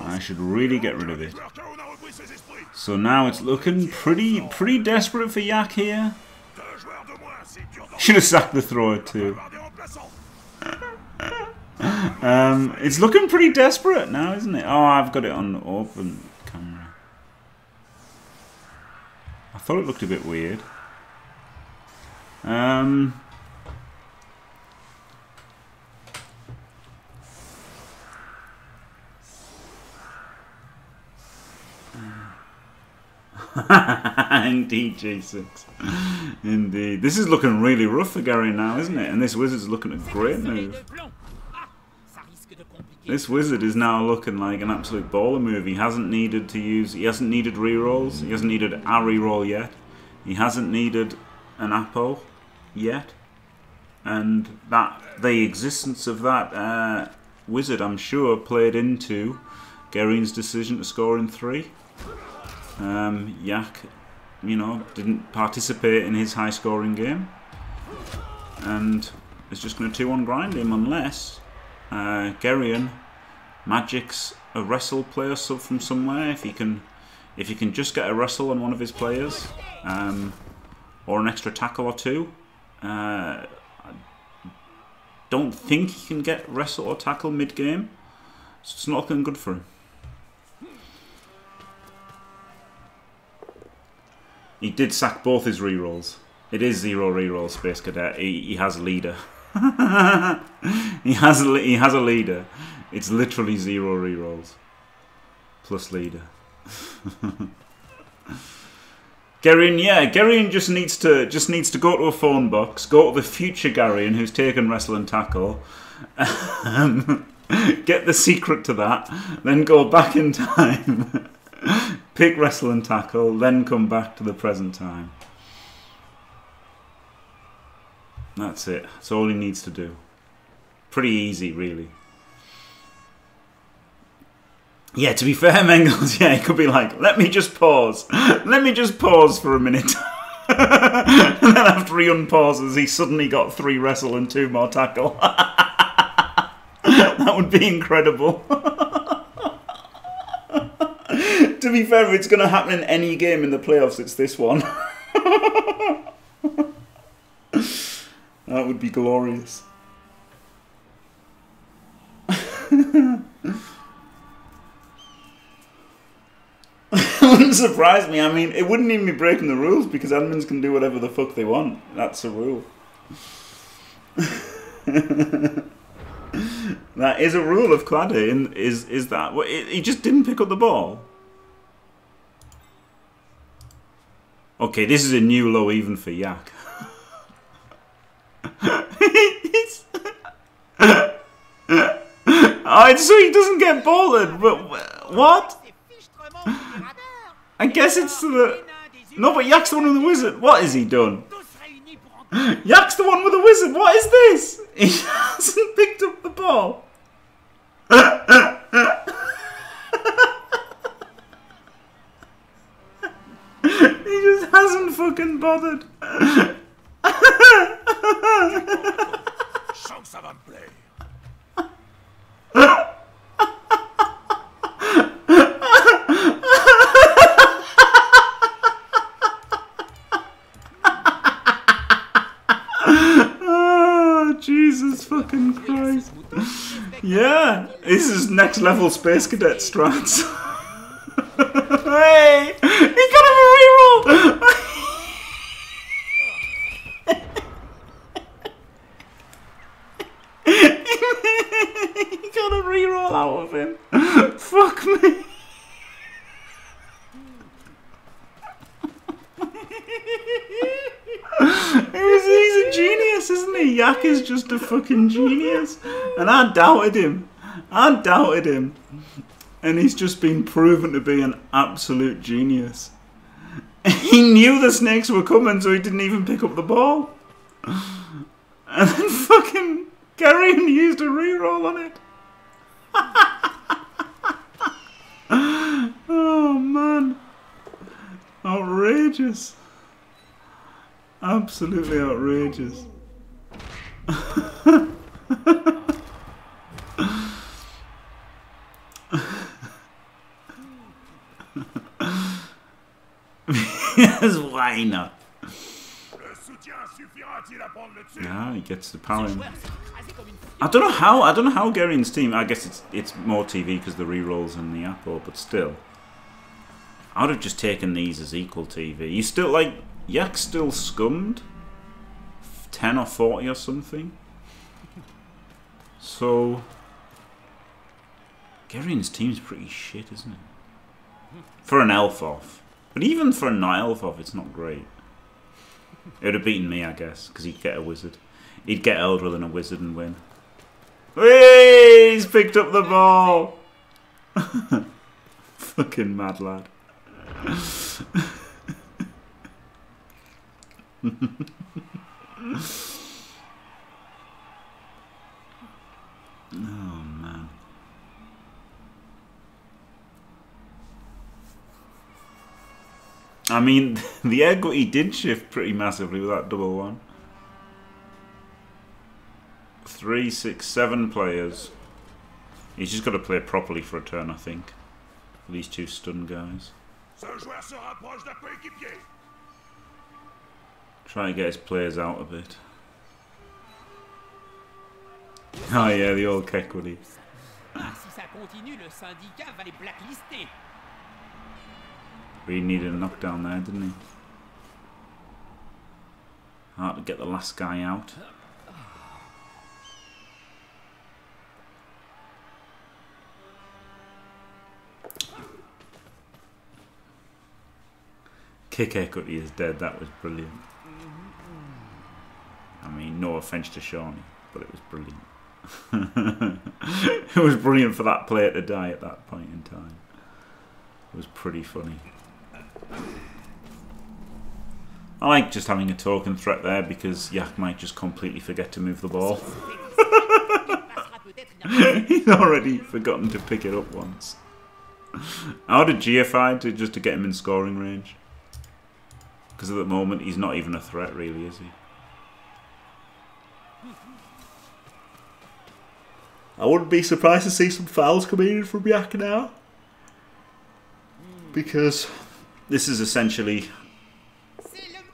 I should really get rid of it. So now it's looking pretty desperate for Yak here. Should have sacked the thrower too. It's looking pretty desperate now, isn't it? Oh, I've got it on open camera. I thought it looked a bit weird. Indeed, J6. Indeed. This is looking really rough for Gary now, isn't it? And this wizard's looking a great move. This wizard is now looking like an absolute baller move. He hasn't needed to use... He hasn't needed rerolls. He hasn't needed a reroll yet. He hasn't needed an apple yet. And that the existence of that wizard, I'm sure, played into Gerion's decision to score in 3. Yak, you know, didn't participate in his high-scoring game. And it's just going to 2-1 grind him unless... Geryon magics a wrestle player sub from somewhere. If he can just get a wrestle on one of his players, or an extra tackle or two. I don't think he can get wrestle or tackle mid game, so it's not looking good for him. He did sack both his rerolls. It is 0 reroll Space Cadet. He has leader. he has a leader. It's literally 0 rerolls plus leader. Geryon, yeah, Geryon just needs to go to a phone box, go to the future Geryon who's taken wrestle and tackle, get the secret to that, then go back in time, pick wrestle and tackle, then come back to the present time. That's it. That's all he needs to do. Pretty easy, really. Yeah, to be fair, Mengels, yeah, he could be like, let me just pause. Let me just pause for a minute. And then after he unpauses, he suddenly got 3 wrestle and 2 more tackle. That would be incredible. To be fair, if it's going to happen in any game in the playoffs, it's this one. That would be glorious. It wouldn't surprise me. I mean, it wouldn't even be breaking the rules because admins can do whatever the fuck they want. That's a rule. That is a rule of Claddie. Is that... Well, he just didn't pick up the ball. Okay, this is a new low even for Yak. Oh, so he doesn't get bothered, but what? I guess it's the... No, but Yak's the one with the wizard. What has he done? Yak's the one with the wizard. What is this? He hasn't picked up the ball. He just hasn't fucking bothered. Oh, Jesus fucking Christ. Yeah, this is next level Space Cadet strats. Hey, he got him a reroll. He got a reroll out of him. Fuck me. Yak is just a fucking genius. And I doubted him. I doubted him. And he's just been proven to be an absolute genius. He knew the snakes were coming, so he didn't even pick up the ball. And then fucking Geryon used a reroll on it. Oh, man. Outrageous. Absolutely outrageous. Yes, why not? Yeah, he gets the power. I don't know how Geryon's team. I guess it's more TV because the rerolls and the apple, but still, I would have just taken these as equal TV. You still like Yak still scummed 10 or 40 or something. So Geryon's team's pretty shit, isn't it? For an elf off, but even for a not elf off, it's not great. It would have beaten me, I guess, because he'd get a wizard. He'd get Eldra than a wizard and win. Whee! He's picked up the ball! Fucking mad lad. Oh, man. I mean, the equity did shift pretty massively with that double one. 3, 6, 7 players. He's just got to play properly for a turn, I think. For these two stun guys. Try and get his players out a bit. Oh yeah, the old equity. He needed a knockdown there, didn't he? Hard to get the last guy out. Kick equity is dead, that was brilliant. I mean, no offence to Shawnee, but it was brilliant. It was brilliant for that player to die at that point in time. It was pretty funny. I like just having a token threat there because Yak might just completely forget to move the ball. He's already forgotten to pick it up once. I would have GFI'd just to get him in scoring range. Because at the moment he's not even a threat really, is he? I wouldn't be surprised to see some fouls coming in from Yak now. Because this is essentially,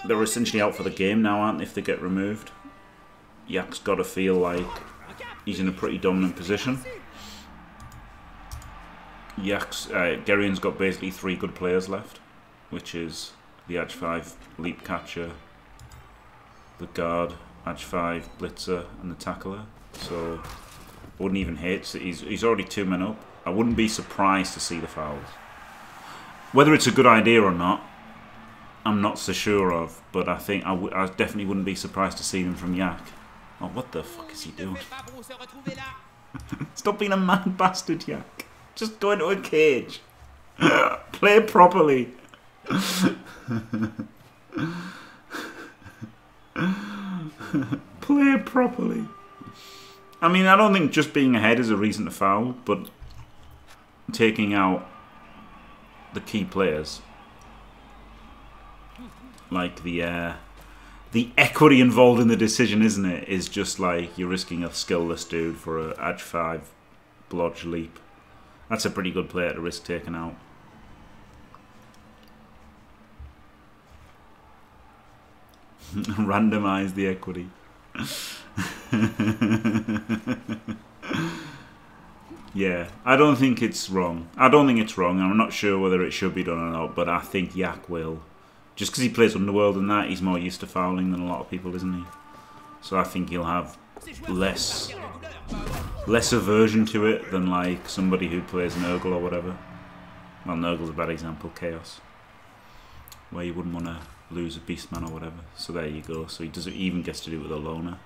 they're essentially out for the game now, aren't they, if they get removed? Yak's got to feel like he's in a pretty dominant position. Geryon's got basically 3 good players left, which is the Edge 5 Leap Catcher, the Guard, Edge 5 Blitzer, and the Tackler. So, I wouldn't even hate, he's already 2 men up. I wouldn't be surprised to see the fouls. Whether it's a good idea or not, I'm not so sure of, but I think I definitely wouldn't be surprised to see them from Yak. Oh, what the fuck is he doing? Stop being a mad bastard, Yak. Just go into a cage. Play properly. Play properly. I mean, I don't think just being ahead is a reason to foul, but taking out the key players, like the equity involved in the decision, isn't it? Is just like you're risking a skillless dude for a edge 5 blodge leap. That's a pretty good player to risk taking out. Randomize the equity. Yeah, I don't think it's wrong. I don't think it's wrong. I'm not sure whether it should be done or not, but I think Yak will. Just because he plays Underworld and that, he's more used to fouling than a lot of people, isn't he? So I think he'll have less aversion to it than, like, somebody who plays Nurgle or whatever. Well, Nurgle's a bad example, Chaos, where you wouldn't want to lose a Beastman or whatever. So there you go. So he doesn't even get to do it with a loner.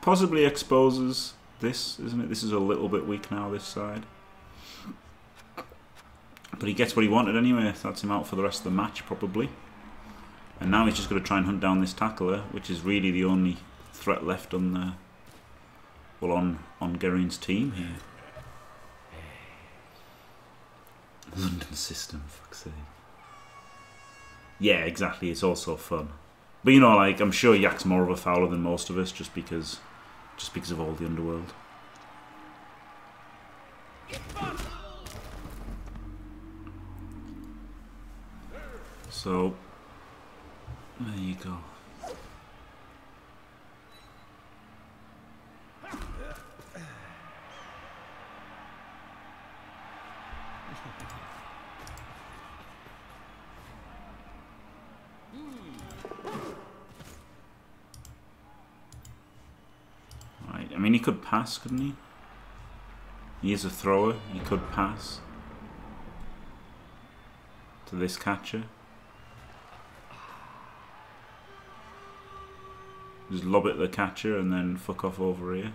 Possibly exposes this, isn't it? This is a little bit weak now, this side. But he gets what he wanted anyway. That's him out for the rest of the match, probably. And now he's just going to try and hunt down this tackler, which is really the only threat left on the... well, on Geryon's team here. London system, fuck's sake. Yeah, exactly. It's also fun. But, you know, like, I'm sure Yak's more of a fowler than most of us just because of all the underworld. So, there you go. Right, I mean, he could pass, couldn't he? He is a thrower, he could pass to this catcher. Just lob it at the catcher and then fuck off over here.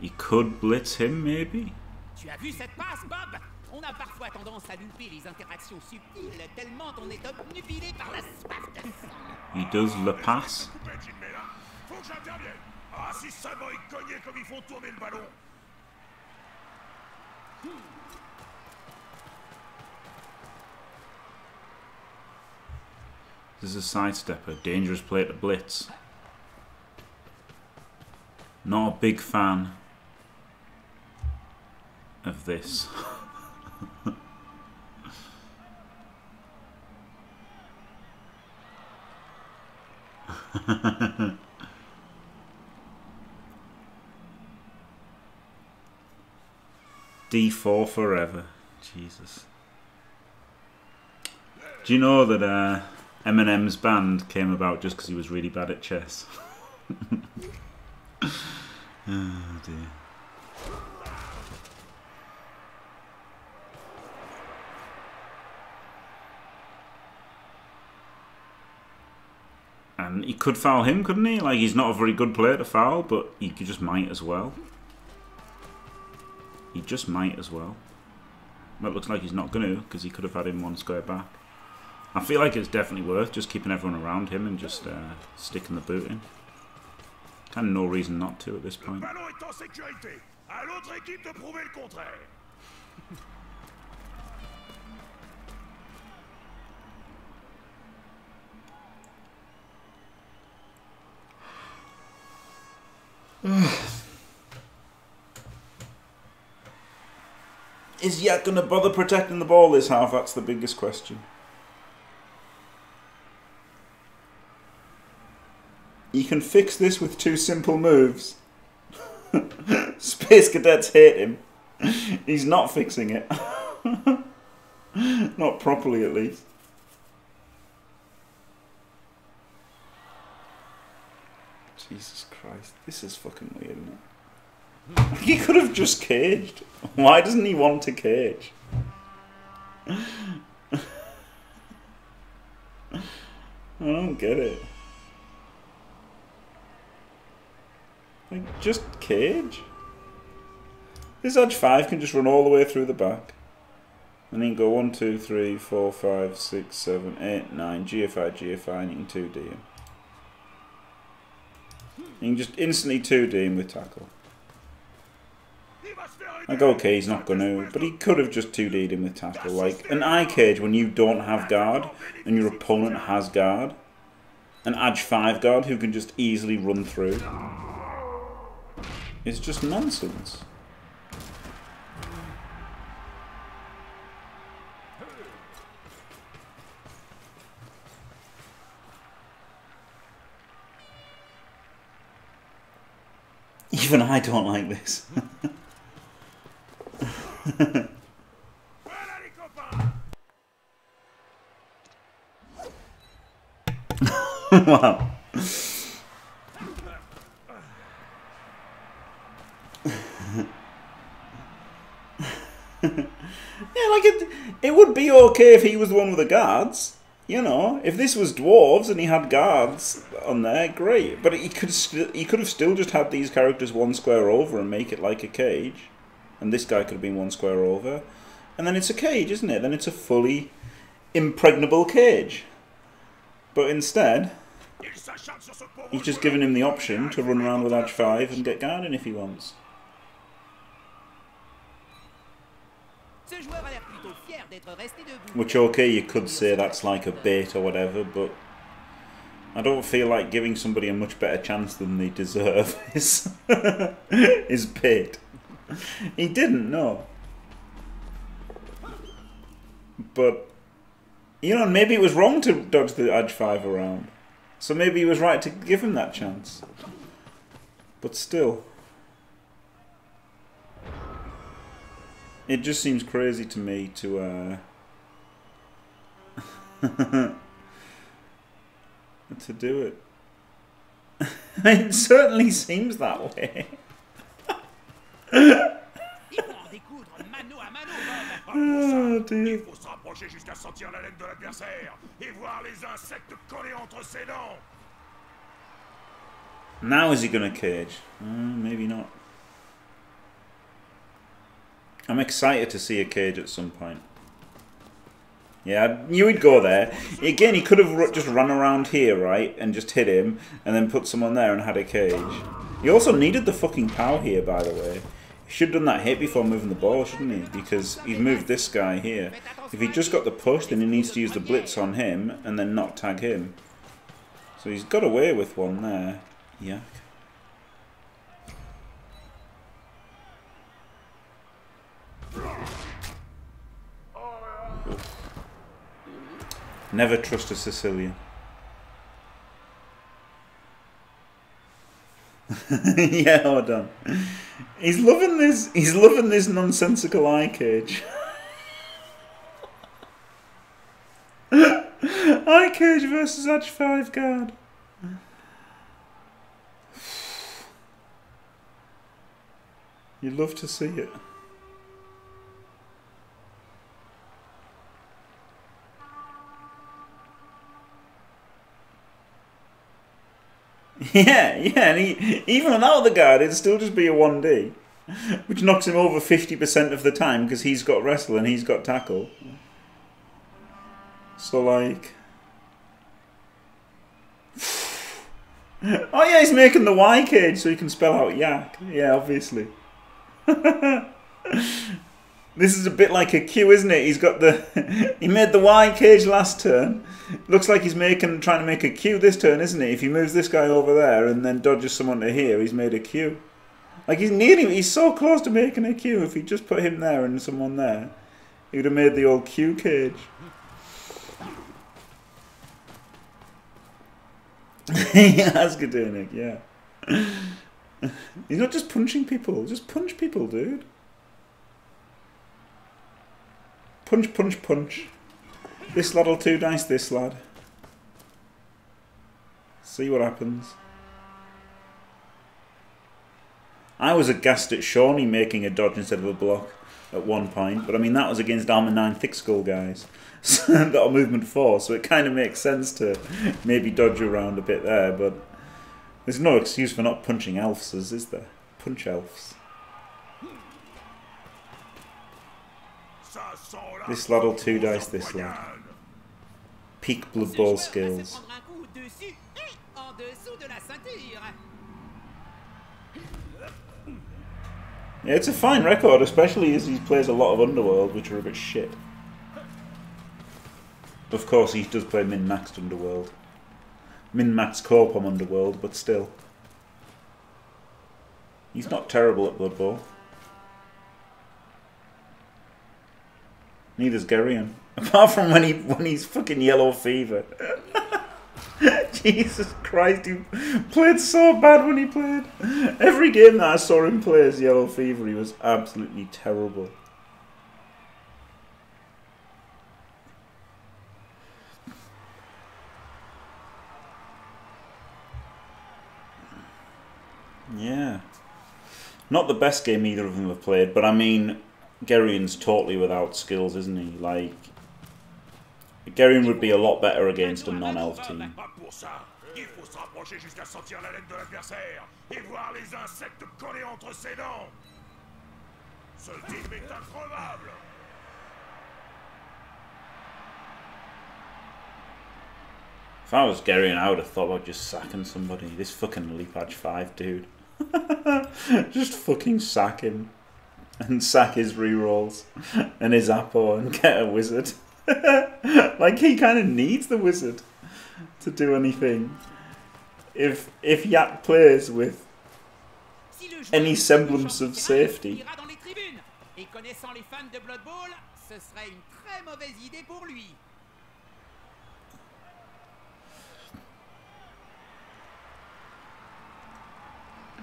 He could blitz him, maybe? Tu as vu cette passe, Bob? On a parfois tendance à louper les interactions subtiles tellement on est obnubilé par la soif de sang. He does le pass. Faut que j'intervienne. Ah, si seulement ils cognaient comme ils font tourner le ballon. This is a sidestepper. Dangerous play to blitz. Not a big fan of this. D4 forever. Jesus. Do you know that Eminem's band came about just because he was really bad at chess? Oh dear. And he could foul him, couldn't he? Like, he's not a very good player to foul, but he just might as well. He just might as well. Well, it looks like he's not going to, because he could have had him one square back. I feel like it's definitely worth just keeping everyone around him and just sticking the boot in. Kind of no reason not to at this point. Is Yak going to bother protecting the ball this half? That's the biggest question. You can fix this with two simple moves. Space Cadets hate him. He's not fixing it. Not properly, at least. Jesus Christ. This is fucking weird, isn't it? He could have just caged. Why doesn't he want to cage? I don't get it. Like, just cage? This edge 5 can just run all the way through the back. And then go 1, 2, 3, 4, 5, 6, 7, 8, 9, GFI, GFI, and you can 2D him. You can just instantly 2D him with tackle. Like, okay, he's not going to, but he could have just 2D'd him with tackle. Like, an eye cage when you don't have guard, and your opponent has guard. An edge 5 guard who can just easily run through. It's just nonsense. Even I don't like this. Wow. Yeah, like, it would be okay if he was the one with the guards. You know, if this was dwarves and he had guards on there, great. But he could have still just had these characters one square over and make it like a cage. And this guy could have been one square over. And then it's a cage, isn't it? Then it's a fully impregnable cage. But instead, he's just given him the option to run around with Edge 5 and get guarding if he wants. Which, okay, you could say that's like a bait or whatever, but I don't feel like giving somebody a much better chance than they deserve is bait. He didn't, no. But, you know, maybe it was wrong to dodge the edge 5 around. So maybe he was right to give him that chance. But still, it just seems crazy to me to to do it. It certainly seems that way. Oh, dear. Now is he going to cage? Maybe not. I'm excited to see a cage at some point. Yeah, I knew he'd go there. Again, he could have just run around here, right? And just hit him, and then put someone there and had a cage. He also needed the fucking power here, by the way. He should have done that hit before moving the ball, shouldn't he? Because he moved this guy here. If he just got the push, then he needs to use the blitz on him, and then not tag him. So he's got away with one there. Yak. Never trust a Sicilian. Yeah, well done. He's loving this. He's loving this nonsensical eye cage. Eye cage versus edge 5 guard. You'd love to see it. Yeah, and even without the guard, it'd still just be a 1D. Which knocks him over 50% of the time, because he's got wrestle and he's got tackle. So, like... Oh, yeah, he's making the Y cage so he can spell out Yak. Yeah, obviously. This is a bit like a Q, isn't it? He's got the... He made the Y cage last turn. Looks like he's trying to make a Q this turn, isn't he? If he moves this guy over there and then dodges someone to here, he's made a Q. Like, he's so close to making a Q. If he just put him there and someone there, he would have made the old Q cage. Yeah, that's good, Nick, yeah. He's not just punching people. Just punch people, dude. Punch, punch, punch. This lad'll two dice this lad. See what happens. I was aghast at Shawnee making a dodge instead of a block at one point, but I mean that was against Armour 9 thick skull guys that are movement 4, so it kind of makes sense to maybe dodge around a bit there, but there's no excuse for not punching elves, is there? Punch elves. This lad'll two dice this lad. Peak Blood Bowl skills. Yeah, it's a fine record, especially as he plays a lot of Underworld, which are a bit shit. Of course, he does play min-maxed Underworld. Min-maxed Corpom Underworld, but still. He's not terrible at Blood Bowl. Neither's Geryon. Apart from when he's fucking yellow fever. Jesus Christ, he played so bad when he played. Every game that I saw him play as yellow fever, he was absolutely terrible. Yeah. Not the best game either of them have played, but I mean... Geryon's totally without skills, isn't he? Like, Geryon would be a lot better against a non-elf team. If I was Geryon, I would have thought about just sacking somebody. This fucking Leapage 5 dude. Just fucking sack him. And sack his rerolls. And his Apo and get a wizard. Like, he kind of needs the wizard to do anything. If Yak plays with any semblance of safety.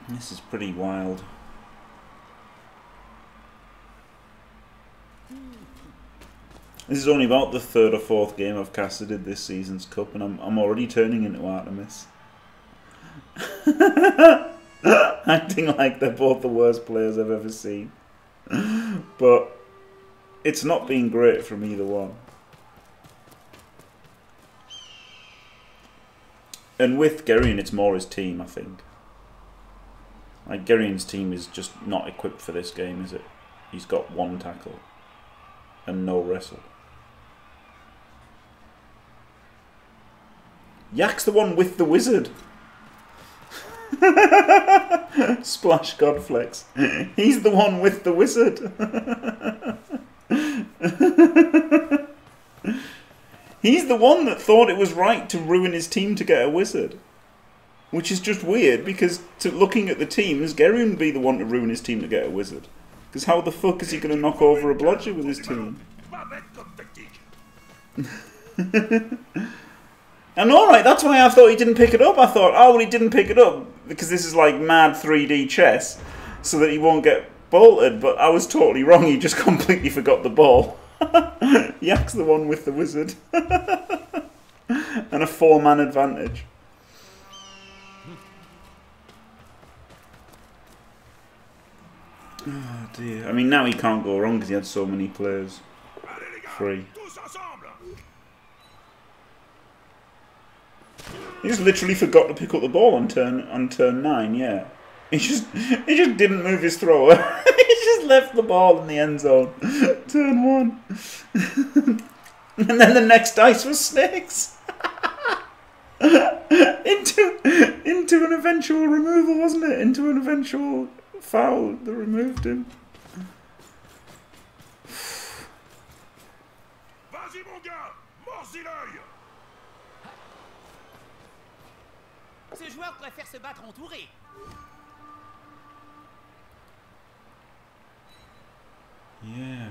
This is pretty wild. This is only about the third or fourth game I've casted this season's cup, and I'm already turning into Artemis. Acting like they're both the worst players I've ever seen. But it's not been great from either one. And with Geryon, it's more his team, I think. Like, Geryon's team is just not equipped for this game, is it? He's got one tackle and no wrestle. Yak's the one with the wizard. Splash Godflex. He's the one with the wizard. He's the one that thought it was right to ruin his team to get a wizard. Which is just weird, because looking at the team, is Geryon would be the one to ruin his team to get a wizard? Because how the fuck is he going to knock over a bludger with his team? And alright, that's why I thought he didn't pick it up. I thought, oh, well, he didn't pick it up, because this is like mad 3D chess, so that he won't get bolted, but I was totally wrong. He just completely forgot the ball. Yak's the one with the wizard. And a 4-man advantage. Oh dear. I mean, now he can't go wrong because he had so many players free. He just literally forgot to pick up the ball on turn 9. Yeah, he just didn't move his thrower. He just left the ball in the end zone. Turn 1, and then the next dice was snakes. into an eventual removal, wasn't it? Into an eventual foul that removed him. Yeah.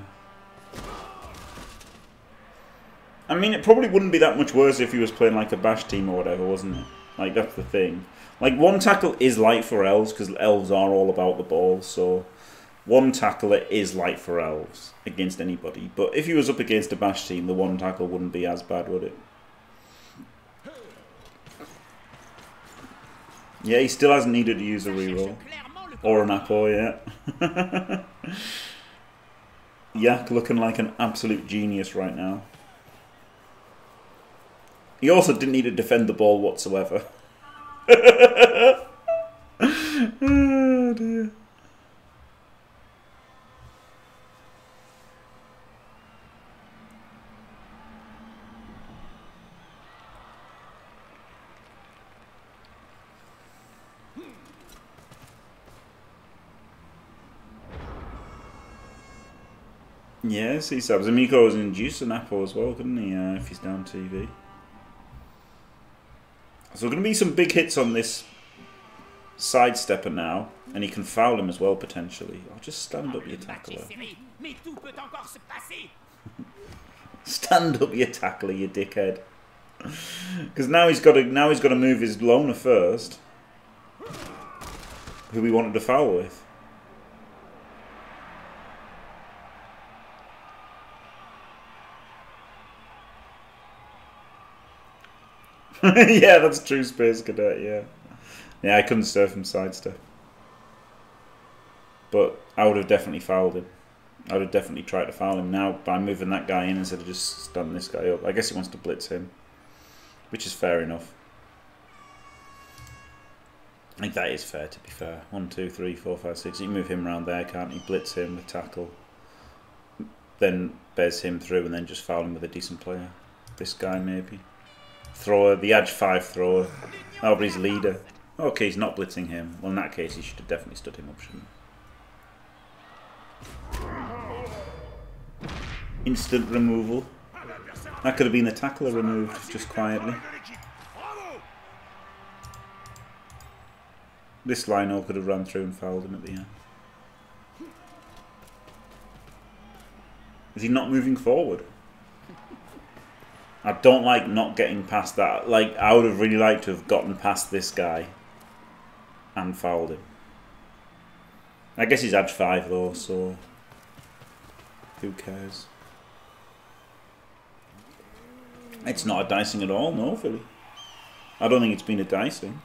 I mean, it probably wouldn't be that much worse if he was playing like a bash team or whatever, wasn't it? Like, that's the thing. Like, one tackle is light for elves, because elves are all about the ball, so one tackle it is light for elves against anybody. But if he was up against a bash team, the one tackle wouldn't be as bad, would it? Yeah, he still hasn't needed to use a reroll. Or an apple yet. Yak looking like an absolute genius right now. He also didn't need to defend the ball whatsoever. Oh dear. Yeah, see subs. And Miko was induced an apple as well, couldn't he? If he's down TV. So going to be some big hits on this sidestepper now, and he can foul him as well potentially. I'll just stand up your tackler. Stand up your tackler, you dickhead. Because now he's got to move his loner first, who we wanted to foul with. Yeah, that's true, Space Cadet, yeah. Yeah, I couldn't serve him sidestep. But I would have definitely fouled him. I would have definitely tried to foul him now by moving that guy in instead of just standing this guy up. I guess he wants to blitz him, which is fair enough. I think that is fair, to be fair. 1, 2, 3, 4, 5, 6. You move him around there, can't you? Blitz him with tackle. Then bez him through and then just foul him with a decent player. This guy, maybe. Thrower, the Edge 5 thrower. That'll be his leader. Okay, he's not blitzing him. Well, in that case, he should have definitely stood him up, shouldn't he? Instant removal. That could have been the tackler removed, just quietly. This Lino could have run through and fouled him at the end. Is he not moving forward? I don't like not getting past that. Like, I would have really liked to have gotten past this guy and fouled him. I guess he's had 5 though, so who cares? It's not a dicing at all, no, Philly. I don't think it's been a dicing.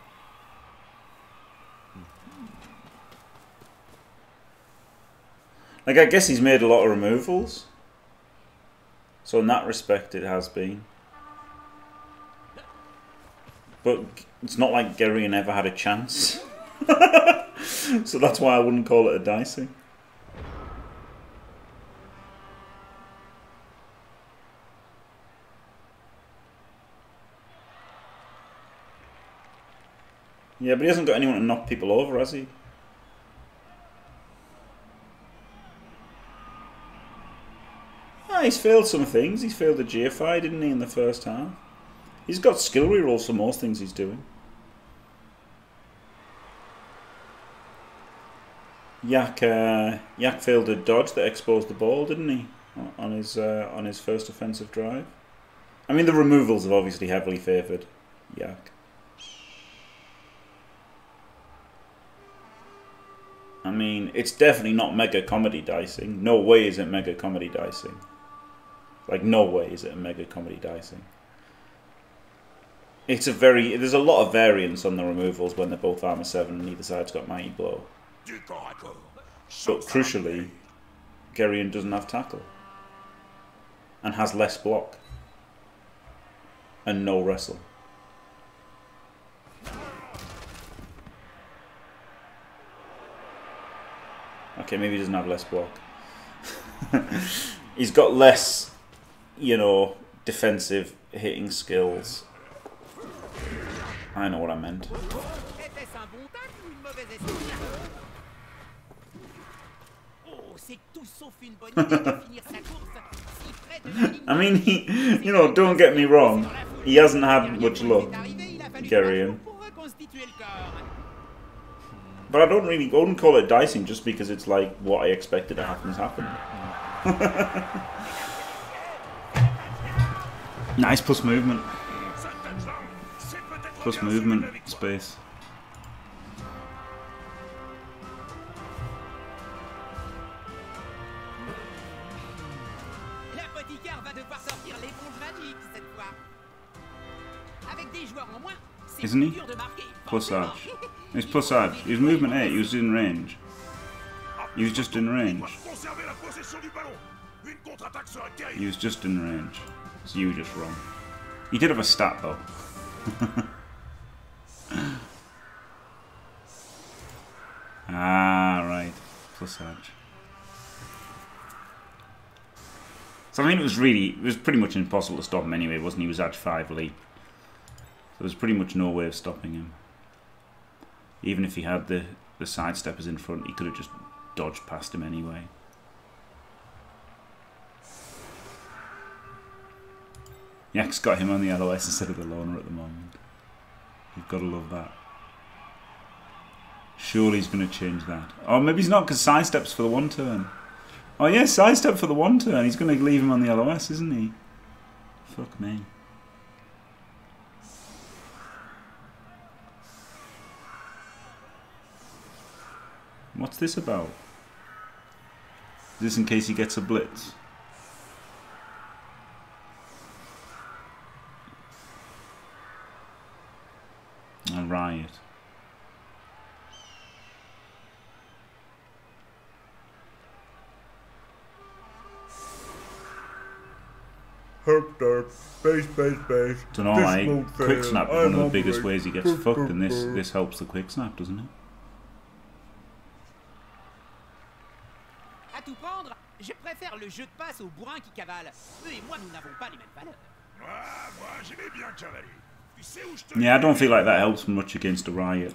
Like, I guess he's made a lot of removals. So in that respect, it has been. But it's not like Geryon ever had a chance. So that's why I wouldn't call it a dicing. Yeah, but he hasn't got anyone to knock people over, has he? He's failed some things. He's failed the GFI, didn't he, in the first half? He's got skill rerolls for most things he's doing. Yak failed a dodge that exposed the ball, didn't he, on his first offensive drive? I mean, the removals have obviously heavily favoured Yak. I mean, it's definitely not mega comedy dicing. No way is it mega comedy dicing. Like, no way is it a mega comedy dicing. It's a very... There's a lot of variance on the removals when they're both armor 7 and either side's got mighty blow. But crucially, Geryon doesn't have tackle. And has less block. And no wrestle. Okay, maybe he doesn't have less block. He's got less... you know, defensive hitting skills. I know what I meant. I mean, he, you know, don't get me wrong, he hasn't had much luck, Geryon. But I don't really, I wouldn't call it dicing just because it's like what I expected to happen has happened. Nice, plus movement. Plus movement space. Isn't he? Plus arch. He's plus arch. He was movement 8, he was in range. He was just in range. He was just in range. So you were just wrong. He did have a stat though. Ah, right. Plus edge. So I mean, it was pretty much impossible to stop him anyway, wasn't he? He was edge 5 leap. So there was pretty much no way of stopping him. Even if he had the sidesteppers in front, he could have just dodged past him anyway. Yak's got him on the LOS instead of the loner at the moment. You've got to love that. Surely he's going to change that. Oh, maybe he's not, because sidesteps for the one turn. Oh, yeah, sidestep for the one turn. He's going to leave him on the LOS, isn't he? Fuck me. What's this about? Is this in case he gets a blitz? A riot. Dunno, quick snap is one of the biggest ways he gets fucked, and this helps the quick snap, doesn't it? À tout prendre, je préfère le jeu de passe au bourrin qui cavale. Eux et moi, nous n'avons pas les mêmes valeurs. Yeah, I don't feel like that helps much against a riot.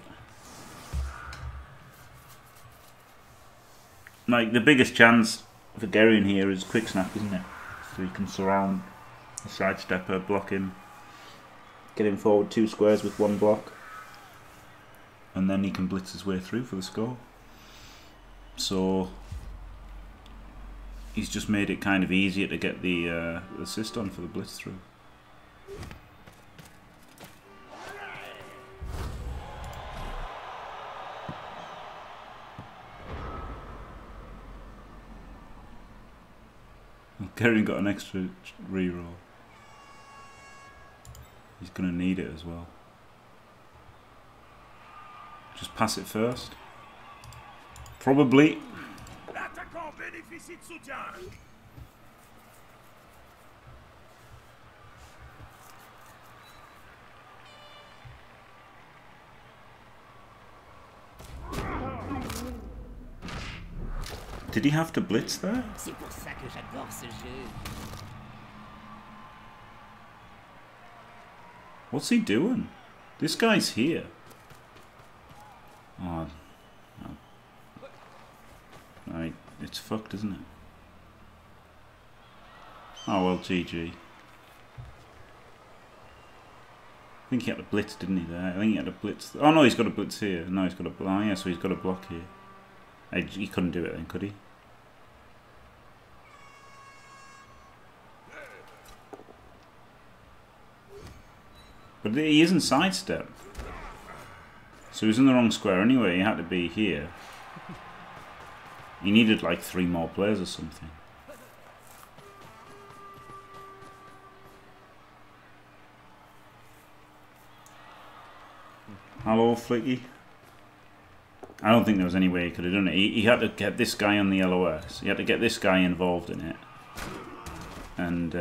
Like, the biggest chance for Geryon here is quick snap, isn't it? So he can surround the sidestepper, block him, get him forward two squares with one block, and then he can blitz his way through for the score. So he's just made it kind of easier to get the assist on for the blitz through. Geryon got an extra reroll. He's going to need it as well. Just pass it first. Probably. Did he have to blitz there? What's he doing? This guy's here. Oh, no. Right, it's fucked, isn't it? Oh well, GG. I think he had to blitz, didn't he? There, I think he had to blitz. Oh no, he's got a blitz here. No, he's got a block. Oh, yeah, so he's got a block here. He couldn't do it then, could he? But he isn't sidestep. So he's in the wrong square anyway, he had to be here. He needed like 3 more players or something. Hello, Flicky. I don't think there was any way he could have done it. He had to get this guy on the LOS. He had to get this guy involved in it. And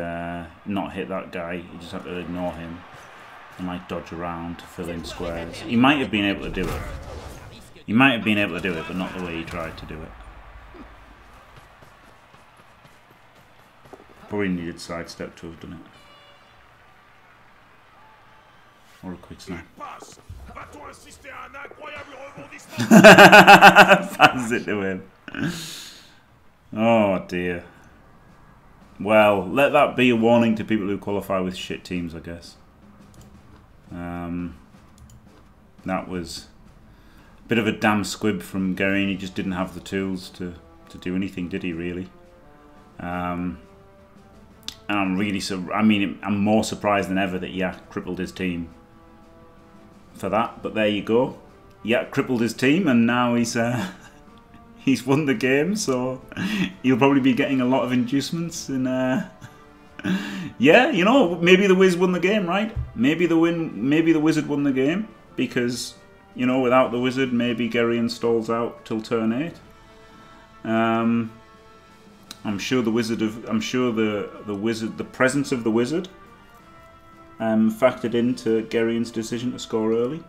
not hit that guy. He just had to ignore him. And like dodge around to fill in squares. He might have been able to do it. He might have been able to do it, but not the way he tried to do it. Probably needed sidestep to have done it. Or a quick snap. Pass it to him. Oh dear. Well, let that be a warning to people who qualify with shit teams, I guess. That was a bit of a damn squib from Geryon. He just didn't have the tools to do anything, did he? Really? And I'm really I'm more surprised than ever that Yak crippled his team for that. But there you go. Yak crippled his team, and now he's won the game. So he'll probably be getting a lot of inducements in. Yeah, you know, maybe the Wiz won the game, right? Maybe the Wizard won the game, because, you know, without the Wizard, maybe Geryon stalls out till turn 8. I'm sure the Wizard of, the presence of the Wizard, factored into Geryon's decision to score early.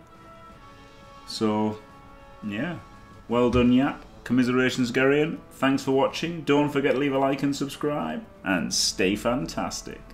So, yeah, well done, Yak. Commiserations, Geryon. Thanks for watching. Don't forget to leave a like and subscribe. And stay fantastic.